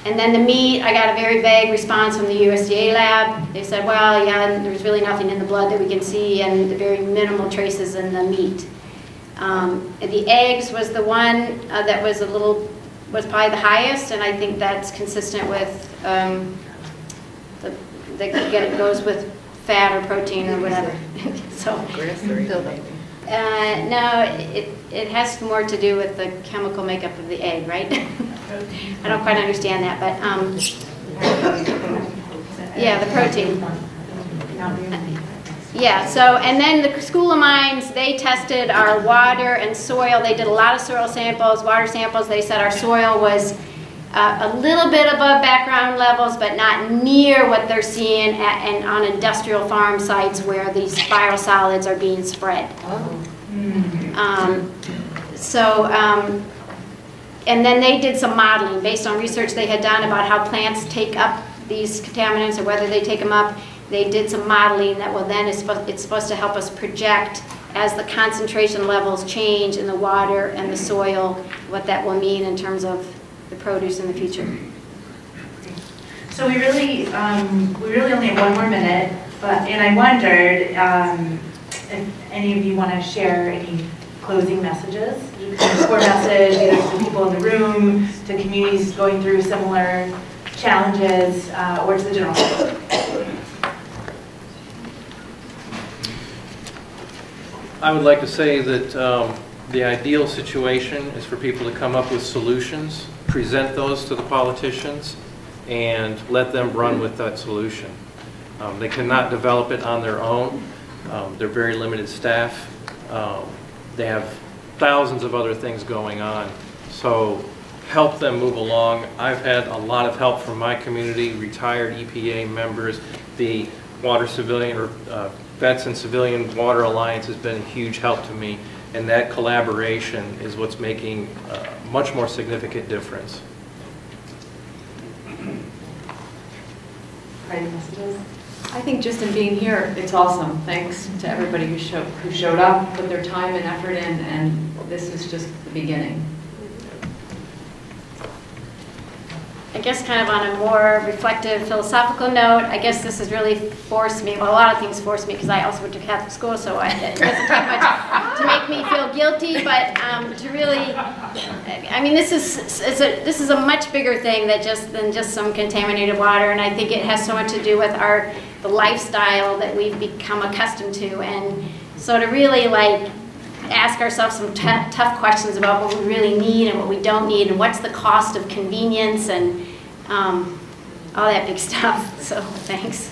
And then the meat, I got a very vague response from the U S D A lab. They said, well, yeah, there's really nothing in the blood that we can see, and the very minimal traces in the meat. Um, and the eggs was the one uh, that was a little, was probably the highest, and I think that's consistent with um, the, the it goes with fat or protein or whatever. So, uh, no, it it has more to do with the chemical makeup of the egg, right? I don't quite understand that, but um, yeah, the protein. Yeah, so, and then the School of Mines, they tested our water and soil. They did a lot of soil samples, water samples. They said our soil was uh, a little bit above background levels, but not near what they're seeing at, and on industrial farm sites where these biosolids are being spread. Oh. Um, so, um, and then they did some modeling based on research they had done about how plants take up these contaminants or whether they take them up. They did some modeling that will then, is supposed, it's supposed to help us project as the concentration levels change in the water and the soil, what that will mean in terms of the produce in the future. So we really, um, we really only have one more minute, but, and I wondered um, if any of you want to share any closing messages, or message, either to people in the room, to communities going through similar challenges uh, or to the general public? I would like to say that um, the ideal situation is for people to come up with solutions, present those to the politicians, and let them run with that solution. Um, they cannot develop it on their own. Um, they're very limited staff. Um, they have thousands of other things going on. So help them move along. I've had a lot of help from my community, retired E P A members, the Water Civilian or uh, Vets and Civilian Water Alliance has been a huge help to me, and that collaboration is what's making a much more significant difference. Any messages? I think just in being here, it's awesome. Thanks to everybody who showed who showed up, put their time and effort in, and this is just the beginning. I guess kind of on a more reflective, philosophical note, I guess this has really forced me, well, a lot of things forced me, because I also went to Catholic school, so I, it doesn't take much to make me feel guilty, but um, to really, I mean, this is, is a, this is a much bigger thing that just, than just some contaminated water, and I think it has so much to do with our, the lifestyle that we've become accustomed to, and so to really, like, ask ourselves some tough questions about what we really need and what we don't need and what's the cost of convenience and um, all that big stuff. So thanks.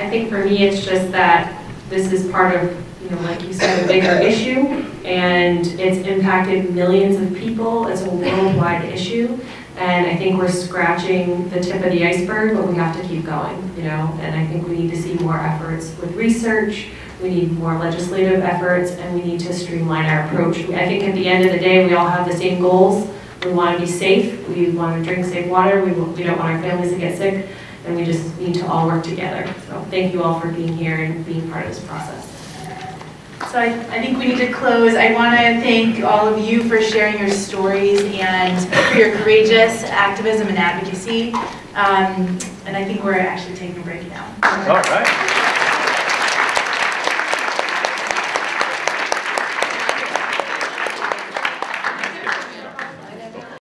I think for me it's just that this is part of, you know, like you said, a bigger issue, and it's impacted millions of people. It's a worldwide issue, and I think we're scratching the tip of the iceberg, but we have to keep going, you know, and I think we need to see more efforts with research. We need more legislative efforts, and we need to streamline our approach. I think at the end of the day, we all have the same goals. We want to be safe. We want to drink safe water. We, we don't want our families to get sick, and we just need to all work together. So thank you all for being here and being part of this process. So I, I think we need to close. I want to thank all of you for sharing your stories and for your courageous activism and advocacy. Um, and I think we're actually taking a break now. All right.